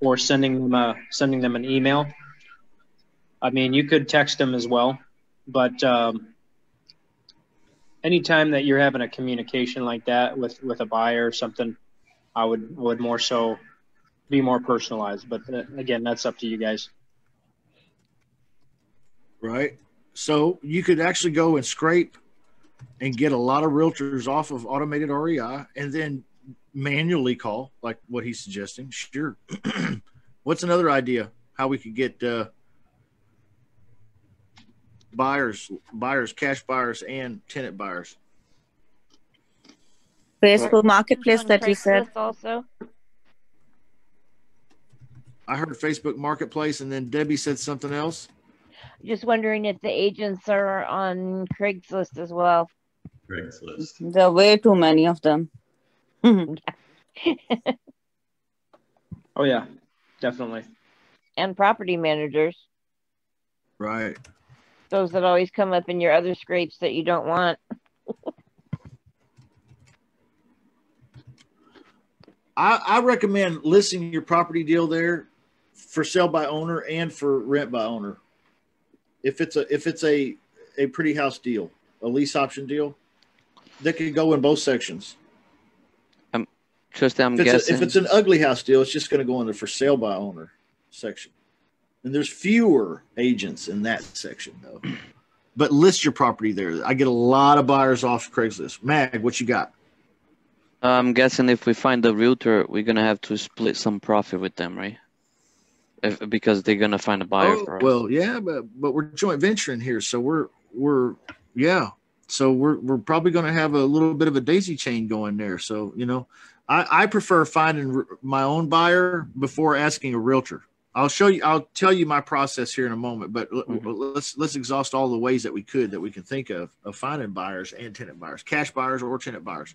or sending them an email. I mean, you could text them as well, but anytime that you're having a communication like that with a buyer or something, I would more so be more personalized. But again, that's up to you guys. Right. So you could actually go and scrape and get a lot of realtors off of automated REI and then manually call, like what he's suggesting. Sure. What's another idea how we could get buyers, cash buyers and tenant buyers? Facebook Marketplace that you said. Also, I heard Facebook Marketplace, and then Debbie said something else. Just wondering if the agents are on Craigslist as well. Craigslist. There are way too many of them. Oh, yeah, definitely. And property managers. Right. Those that always come up in your other scrapes that you don't want. I recommend listing your property deal there for sale by owner and for rent by owner. If it's a pretty house deal, a lease option deal, that could go in both sections. Tristan, I'm guessing if it's an ugly house deal, it's just going to go in the for sale by owner section. And there's fewer agents in that section though. But list your property there. I get a lot of buyers off Craigslist. Mag, what you got? I'm guessing if we find the realtor, we're going to have to split some profit with them, right? Because they're going to find a buyer for us. Well, yeah, but we're joint venturing here. So we're probably going to have a little bit of a daisy chain going there. So, you know, I prefer finding my own buyer before asking a realtor. I'll tell you my process here in a moment, but let's exhaust all the ways that we can think of finding buyers and tenant buyers, cash buyers or tenant buyers.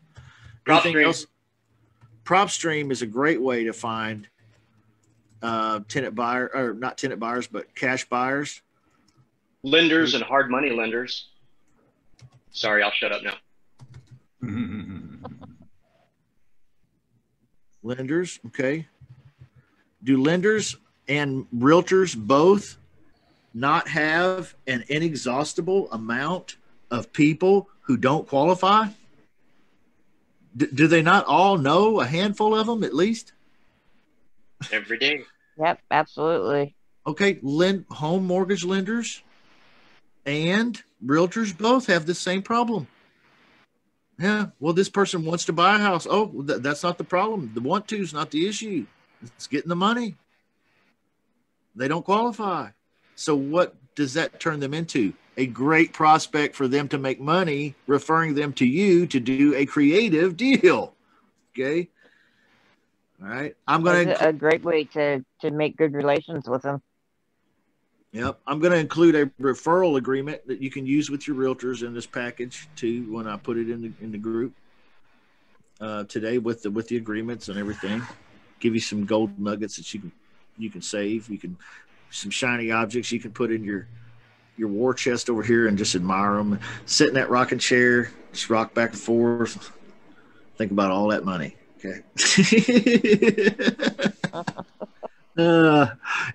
PropStream is a great way to find tenant buyer, or not tenant buyers, but cash buyers. Lenders and hard money lenders. Sorry, I'll shut up now. Lenders, okay. Do lenders and realtors both not have an inexhaustible amount of people who don't qualify? Do they not all know a handful of them at least? Every day. Yep, absolutely. Okay, home mortgage lenders and realtors both have the same problem. Yeah, well, this person wants to buy a house. Oh, that's not the problem. The want to is not the issue. It's getting the money. They don't qualify. So what does that turn them into? A great prospect for them to make money, referring them to you to do a creative deal. Okay. All right. I'm going to a great way to make good relations with them. Yep. I'm going to include a referral agreement that you can use with your realtors in this package too. When I put it in the group today with the agreements and everything, give you some gold nuggets that you can save. You can some shiny objects you can put in your war chest over here and just admire them. Sit in that rocking chair, just rock back and forth. Think about all that money. Okay.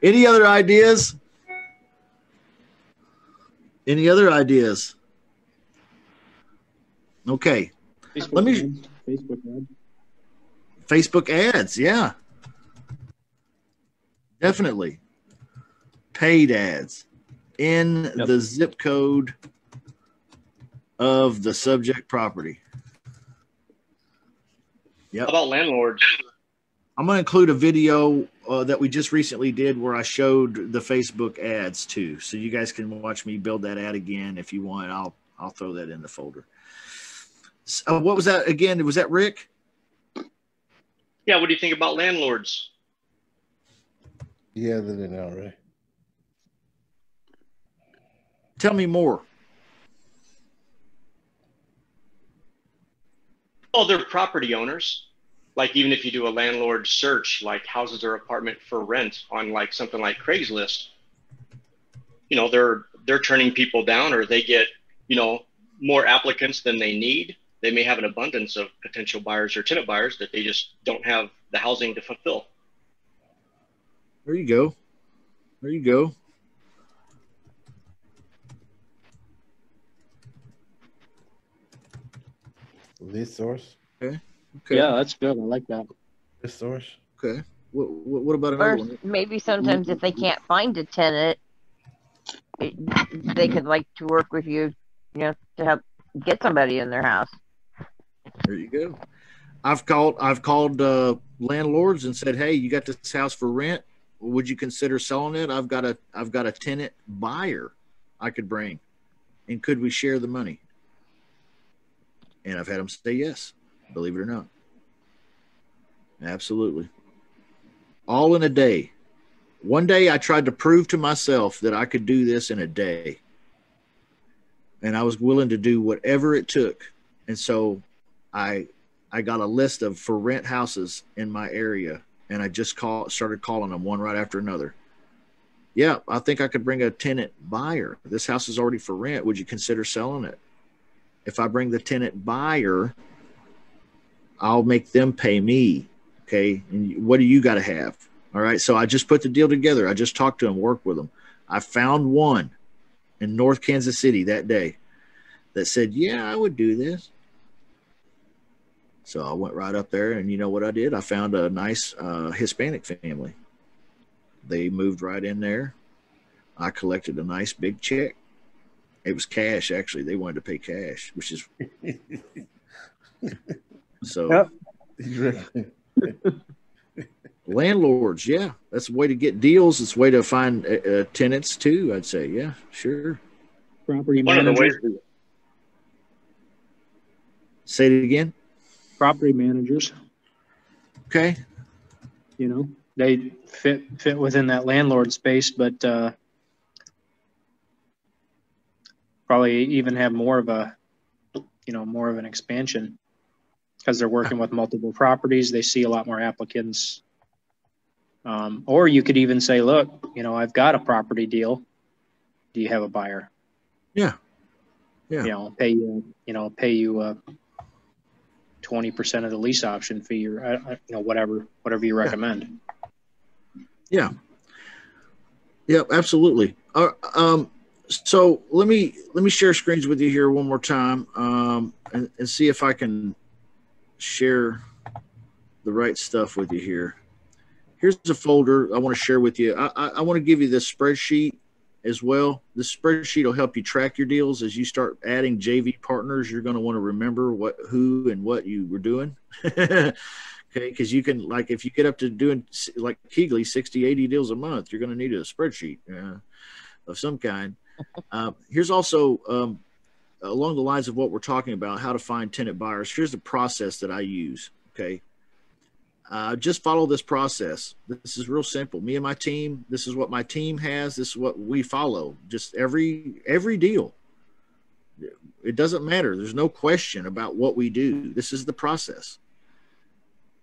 Any other ideas? Any other ideas? Okay. Facebook ads. Yeah. Definitely. Paid ads. In the zip code of the subject property. Yep. How about landlords? I'm going to include a video that we just recently did where I showed the Facebook ads too. So you guys can watch me build that ad again if you want. I'll throw that in the folder. So, what was that again? Was that Rick? Yeah, what do you think about landlords? Yeah, they're not right. Tell me more. Well, they're property owners. Like even if you do a landlord search, like houses or apartment for rent on like something like Craigslist, you know, they're turning people down, or they get, you know, more applicants than they need. They may have an abundance of potential buyers or tenant buyers that they just don't have the housing to fulfill. There you go. There you go. Lead source. Okay. Okay. Yeah, that's good. I like that. Lead source. Okay. What about another one? Maybe sometimes if they can't find a tenant, they could like to work with you, you know, to help get somebody in their house. There you go. I've called landlords and said, hey, you got this house for rent. Would you consider selling it? I've got a tenant buyer I could bring, and could we share the money? And I've had them say yes, believe it or not. Absolutely. All in a day. One day I tried to prove to myself that I could do this in a day. And I was willing to do whatever it took. And so I got a list of for rent houses in my area. And I just started calling them one right after another. Yeah, I think I could bring a tenant buyer. This house is already for rent. Would you consider selling it? If I bring the tenant buyer, I'll make them pay me. Okay, and what do you got to have? All right, so I just put the deal together. I just talked to them, worked with them. I found one in North Kansas City that day that said, yeah, I would do this. So I went right up there, and you know what I did? I found a nice Hispanic family. They moved right in there. I collected a nice big check. It was cash, actually. They wanted to pay cash, which is so. Landlords, yeah, that's a way to get deals. It's a way to find tenants too. I'd say, yeah, sure. Property managers. Say it again. Property managers. Okay. You know, they fit within that landlord space, but probably even have more of a, you know, more of an expansion. Because they're working with multiple properties, they see a lot more applicants. Or you could even say, look, you know, I've got a property deal. Do you have a buyer? Yeah. Yeah. Pay you 20% of the lease option fee, or you know, whatever you recommend. Yeah. Yeah, absolutely. So let me share screens with you here one more time, and see if I can share the right stuff with you here. Here's a folder I want to share with you. I want to give you this spreadsheet as well. This spreadsheet will help you track your deals. As you start adding JV partners, you're going to want to remember who and what you were doing. Okay, because you can, like, if you get up to doing like Keighley 60-80 deals a month, you're going to need a spreadsheet of some kind. Here's also along the lines of what we're talking about, how to find tenant buyers. Here's the process that I use. Okay. Just follow this process. This is real simple. Me and my team, this is what my team has. This is what we follow. Just every deal. It doesn't matter. There's no question about what we do. This is the process.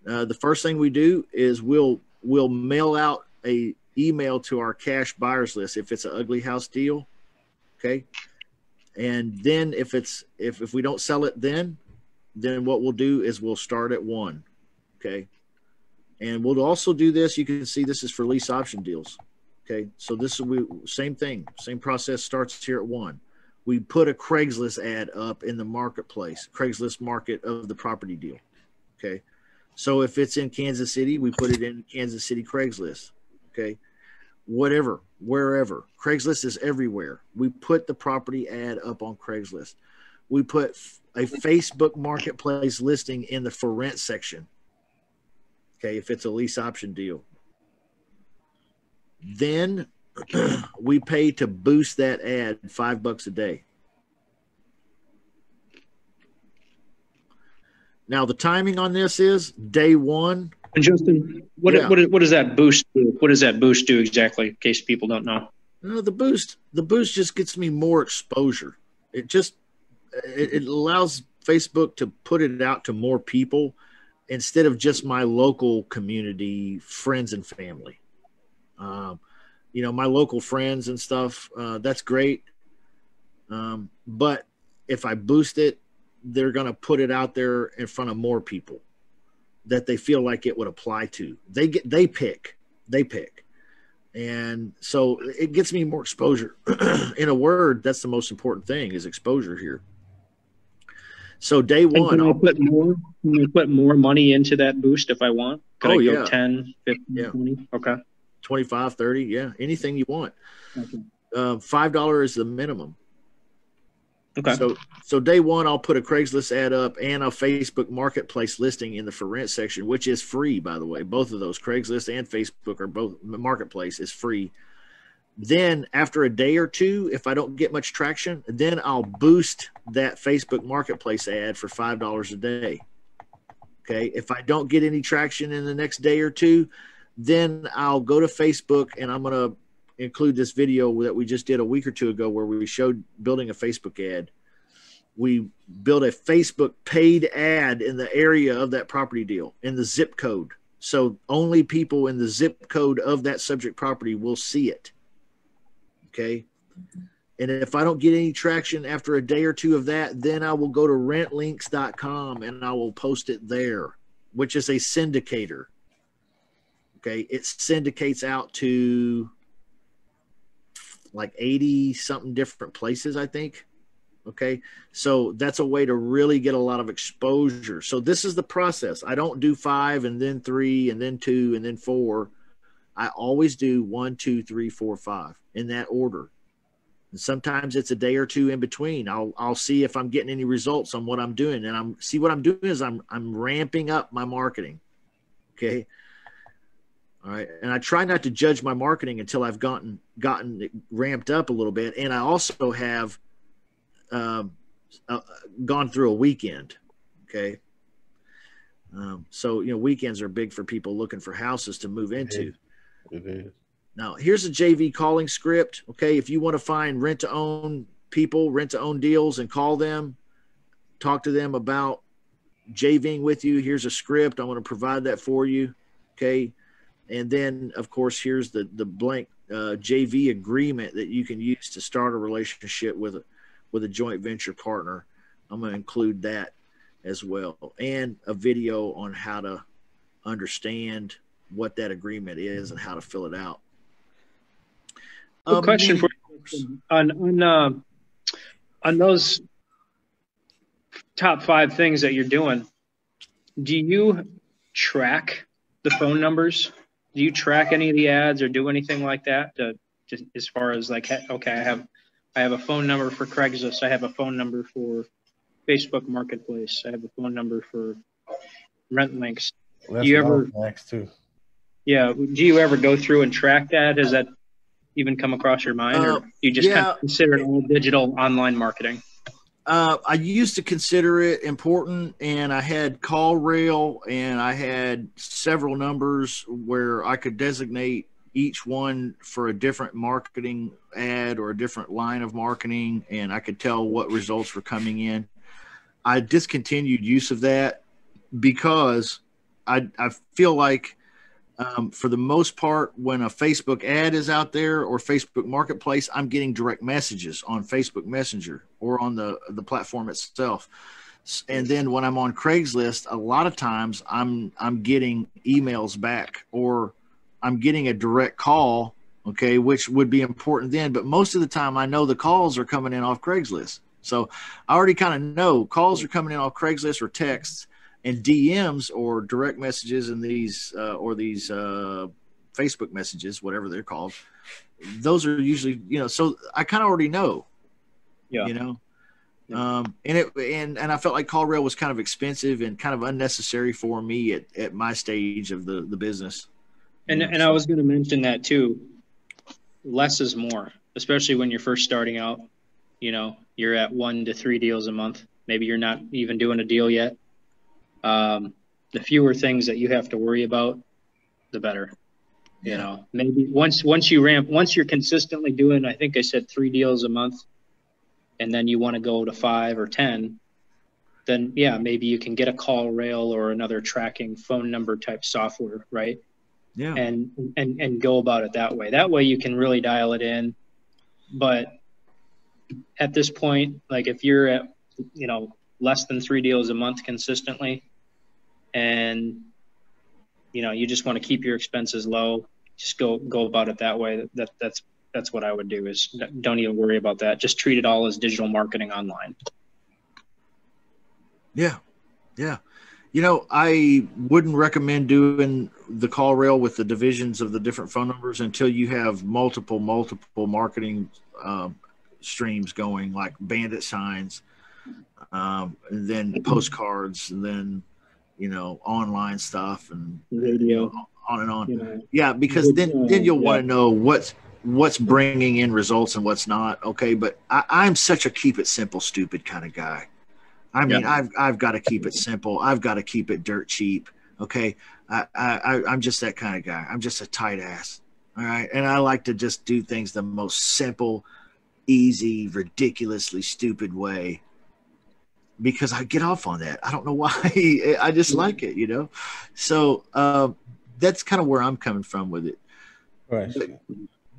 The first thing we do is we'll mail out a email to our cash buyers list. If it's an ugly house deal. Okay. And then if we don't sell it, then what we'll do is we'll start at one. Okay. And we'll also do this. You can see this is for lease option deals. Okay. So this will be same thing. Same process starts here at one. We put a Craigslist ad up in the marketplace, Craigslist market of the property deal. Okay. So if it's in Kansas City, we put it in Kansas City Craigslist. Okay. Whatever, wherever. Craigslist is everywhere. We put the property ad up on Craigslist. We put a Facebook Marketplace listing in the for rent section. Okay, if it's a lease option deal. Then we pay to boost that ad $5 a day. Now, the timing on this is day one. And Justin, what does that boost do? What does that boost do exactly, in case people don't know? No, the boost just gets me more exposure. It just it allows Facebook to put it out to more people instead of just my local community, friends and family. You know, my local friends and stuff, that's great. But if I boost it, they're going to put it out there in front of more people that they feel like it would apply to. They pick. And so it gets me more exposure. In a word, that's the most important thing, is exposure here. So day one, can I put more money into that boost if I want? Could I go 10, 15, 20? Okay. 25, 30. Yeah. Anything you want. Okay. $5 is the minimum. Okay. So day one, I'll put a Craigslist ad up and a Facebook Marketplace listing in the for rent section, which is free, by the way. Both of those, Craigslist and Facebook, are both Marketplace is free. Then after a day or two, if I don't get much traction, then I'll boost that Facebook Marketplace ad for $5 a day. Okay. If I don't get any traction in the next day or two, then I'll go to Facebook, and I'm going to include this video that we just did a week or two ago where we showed building a Facebook ad. We built a Facebook paid ad in the area of that property deal in the zip code. So only people in the zip code of that subject property will see it. Okay. And if I don't get any traction after a day or two of that, then I will go to rentlinks.com and I will post it there, which is a syndicator. Okay. It syndicates out to like 80 something different places, I think. Okay. So that's a way to really get a lot of exposure. So this is the process. I don't do 5 and then 3 and then 2 and then 4. I always do 1, 2, 3, 4, 5 in that order. And sometimes it's a day or two in between. I'll see if I'm getting any results on what I'm doing. And what I'm doing is I'm ramping up my marketing. Okay. All right. And I try not to judge my marketing until I've gotten it ramped up a little bit. And I also have gone through a weekend. Okay. So, you know, weekends are big for people looking for houses to move into. It is. Now, here's a JV calling script. Okay. If you want to find rent to own people, rent to own deals, and call them, talk to them about JVing with you. Here's a script. I want to provide that for you. Okay. And then, of course, here's the blank JV agreement that you can use to start a relationship with a joint venture partner. I'm going to include that as well, and a video on how to understand what that agreement is and how to fill it out. Question for you. On those top 5 things that you're doing, do you track the phone numbers? Do you track any of the ads or do anything like that? Just as far as like, okay, I have a phone number for Craigslist. I have a phone number for Facebook Marketplace. I have a phone number for RentLinks. Well, do you ever do you ever go through and track that? Has that even come across your mind, or you just kind of consider it all digital online marketing? I used to consider it important, and I had CallRail, and I had several numbers where I could designate each one for a different marketing ad or a different line of marketing, and I could tell what results were coming in. I discontinued use of that because I feel like for the most part, when a Facebook ad is out there or Facebook Marketplace, I'm getting direct messages on Facebook Messenger or on the platform itself. And then when I'm on Craigslist, a lot of times I'm getting emails back, or I'm getting a direct call, okay, which would be important then. But most of the time I know the calls are coming in off Craigslist. So I already kind of know calls are coming in off Craigslist or texts. And DMs or direct messages in these or these Facebook messages, whatever they're called, those are usually, you know, so I kind of already know, you know, and I felt like CallRail was kind of expensive and kind of unnecessary for me at my stage of the business. And I was going to mention that too. Less is more, especially when you're first starting out. You know, you're at 1 to 3 deals a month. Maybe you're not even doing a deal yet. The fewer things that you have to worry about, the better. You know, maybe once you're consistently doing, I think I said 3 deals a month, and then you want to go to 5 or 10, then yeah, maybe you can get a CallRail or another tracking phone number type software, right? Yeah. And go about it that way. That way you can really dial it in. But at this point, like if you're at, you know, less than 3 deals a month consistently, and you know, you just want to keep your expenses low, just go about it that way. That's what I would do, is don't even worry about that. Just treat it all as digital marketing online. Yeah. Yeah. You know, I wouldn't recommend doing the call rail with the divisions of the different phone numbers until you have multiple marketing streams going, like bandit signs, and then postcards, and then, you know, online stuff and radio, on and on. You know, yeah, because then you'll want to know what's bringing in results and what's not. Okay, but I'm such a keep it simple, stupid kind of guy. I mean, I've got to keep it simple. I've got to keep it dirt cheap. Okay, I'm just that kind of guy. I'm just a tight ass. All right, and I like to just do things the most simple, easy, ridiculously stupid way, because I get off on that. I don't know why. I just like it, you know. So that's kind of where I'm coming from with it. Right.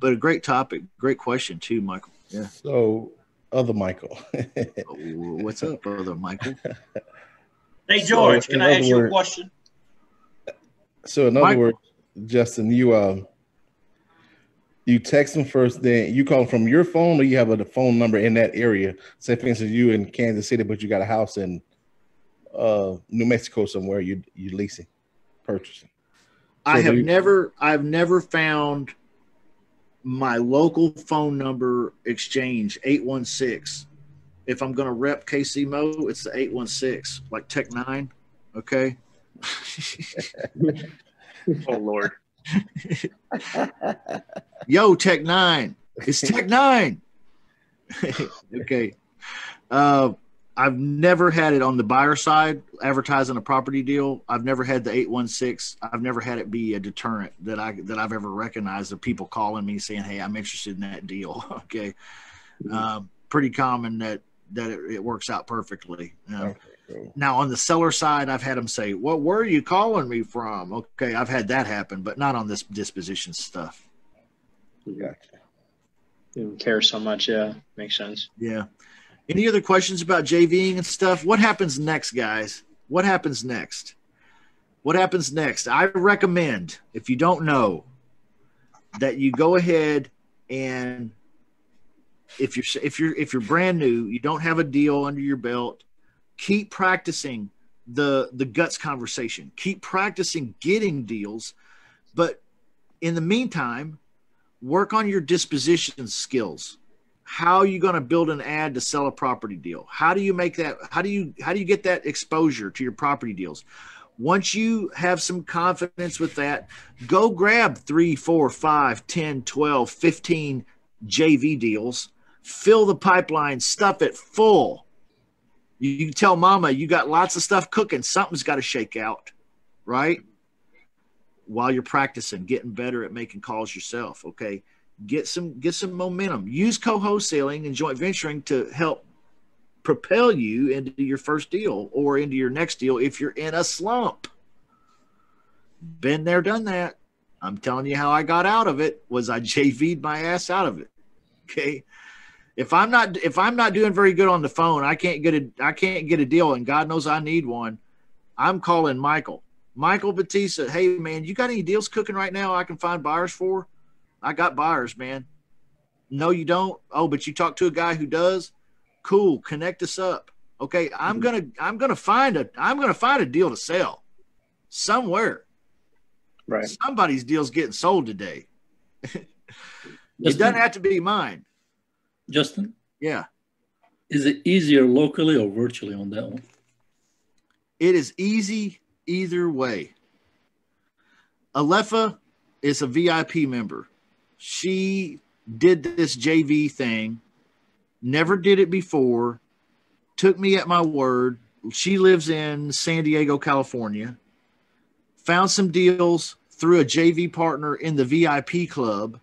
But a great topic, great question too, Michael. Yeah. So. Other Michael. What's up, Brother Michael? Hey, George, so, can I ask you a question? So in other words, Justin, you text them first, then you call from your phone, or you have a phone number in that area. Say, for instance, you in Kansas City, but you got a house in New Mexico somewhere you're leasing, purchasing. So I've never found my local phone number exchange, 816. If I'm going to rep KC Mo, it's the 816, like Tech Nine. Okay. Oh, Lord. Yo, Tech Nine. It's Tech Nine. Okay. I've never had it on the buyer side, advertising a property deal. I've never had the 816. I've never had it be a deterrent that I've ever recognized of people calling me saying, "Hey, I'm interested in that deal." Okay, pretty common that it works out perfectly. Okay, cool. Now on the seller side, I've had them say, "Well, where are you calling me from?" Okay, I've had that happen, but not on this disposition stuff. Gotcha. Didn't care so much. Yeah, makes sense. Yeah. Any other questions about JVing and stuff? What happens next, guys? What happens next? What happens next? I recommend, if you don't know, that you go ahead and if you're brand new, you don't have a deal under your belt, keep practicing the guts conversation. Keep practicing getting deals, but in the meantime, work on your disposition skills. How are you going to build an ad to sell a property deal? How do you make that? How do you get that exposure to your property deals? Once you have some confidence with that, go grab 3, 4, 5, 10, 12, 15 JV deals, fill the pipeline, stuff it full. You can tell mama, you got lots of stuff cooking. Something's got to shake out, right? While you're practicing, getting better at making calls yourself. Okay. Get some momentum. Use co-wholesaling and joint venturing to help propel you into your first deal or into your next deal if you're in a slump. Been there, done that. I'm telling you how I got out of it was I JV'd my ass out of it. Okay. If I'm not doing very good on the phone, I can't get a deal, and God knows I need one. I'm calling Michael Batista. Hey man, you got any deals cooking right now I can find buyers for? I got buyers, man. No, you don't. Oh, but you talk to a guy who does. Cool. Connect us up. Okay. I'm going to find a deal to sell somewhere. Right. Somebody's deal's getting sold today. It doesn't have to be mine. Justin? Yeah. Is it easier locally or virtually on that one? It is easy either way. Alefa is a VIP member. She did this JV thing, never did it before, took me at my word. She lives in San Diego, California, found some deals through a JV partner in the VIP club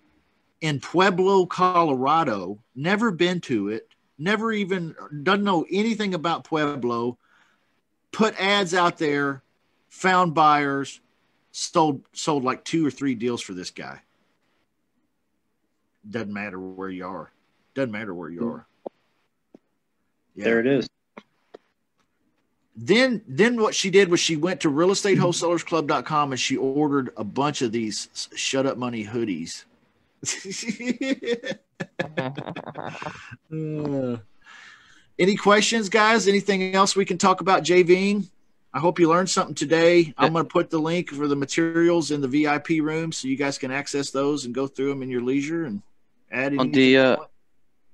in Pueblo, Colorado, never been to it, never even, doesn't know anything about Pueblo, put ads out there, found buyers, sold like 2 or 3 deals for this guy. Doesn't matter where you are. Doesn't matter where you are. Yeah. There it is. Then what she did was she went to realestatewholesalersclub.com and she ordered a bunch of these Shut Up Money hoodies. Any questions, guys? Anything else we can talk about JVing? I hope you learned something today. I'm going to put the link for the materials in the VIP room so you guys can access those and go through them in your leisure and add anything.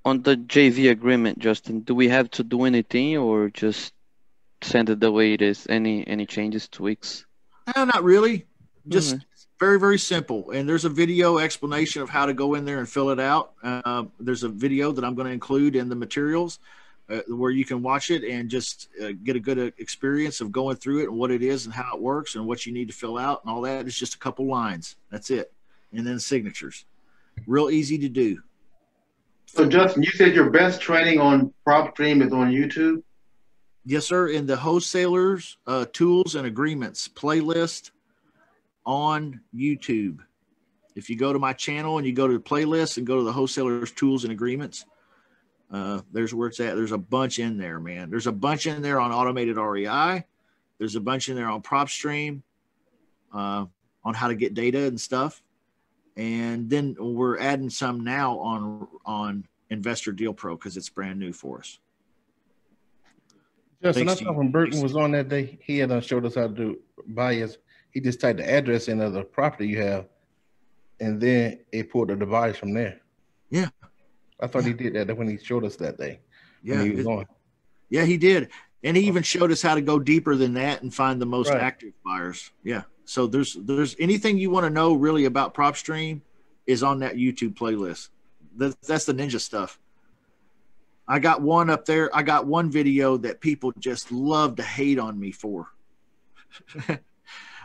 On the JV agreement, Justin, do we have to do anything or just send it the way it is? Any changes, tweaks? No, not really. Just very, very simple. And there's a video explanation of how to go in there and fill it out. There's a video that I'm going to include in the materials. Where you can watch it and just get a good experience of going through it and what it is and how it works and what you need to fill out and all that. It's just a couple lines. That's it. And then signatures. Real easy to do. So, Justin, you said your best training on PropStream is on YouTube? Yes, sir. In the Wholesalers Tools and Agreements playlist on YouTube. If you go to my channel and you go to the playlist and go to the Wholesalers Tools and Agreements, there's where it's at. There's a bunch in there, man. There's a bunch in there on automated REI. There's a bunch in there on PropStream, on how to get data and stuff. And then we're adding some now on Investor Deal Pro because it's brand new for us. Justin, I saw when Burton was on that day, he had showed us how to do buyers. He just typed the address in of the property you have, and then it pulled the buyers from there. Yeah. I thought he did that when he showed us that day. Yeah, he was on. Yeah, he did. And he even showed us how to go deeper than that and find the most active buyers. Yeah. So there's anything you want to know really about PropStream is on that YouTube playlist. That's the ninja stuff. I got one up there. I got one video that people just love to hate on me for.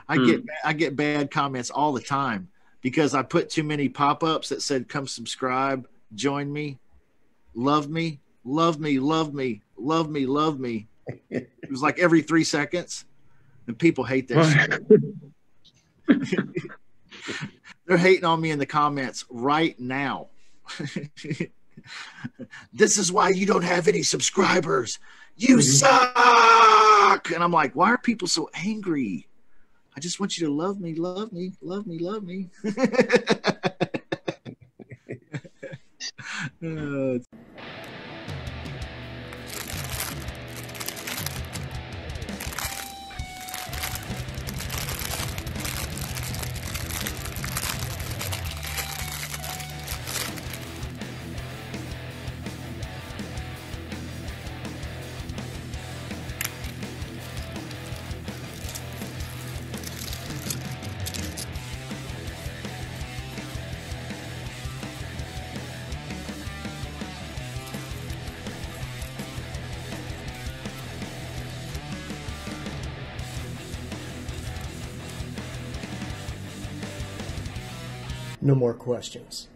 I get bad comments all the time because I put too many pop-ups that said, come subscribe. Join me, love me, love me, love me, love me, love me. It was like every 3 seconds, and people hate that shit. They're hating on me in the comments right now. This is why you don't have any subscribers. You suck. And I'm like, why are people so angry? I just want you to love me, love me, love me, love me. No more questions.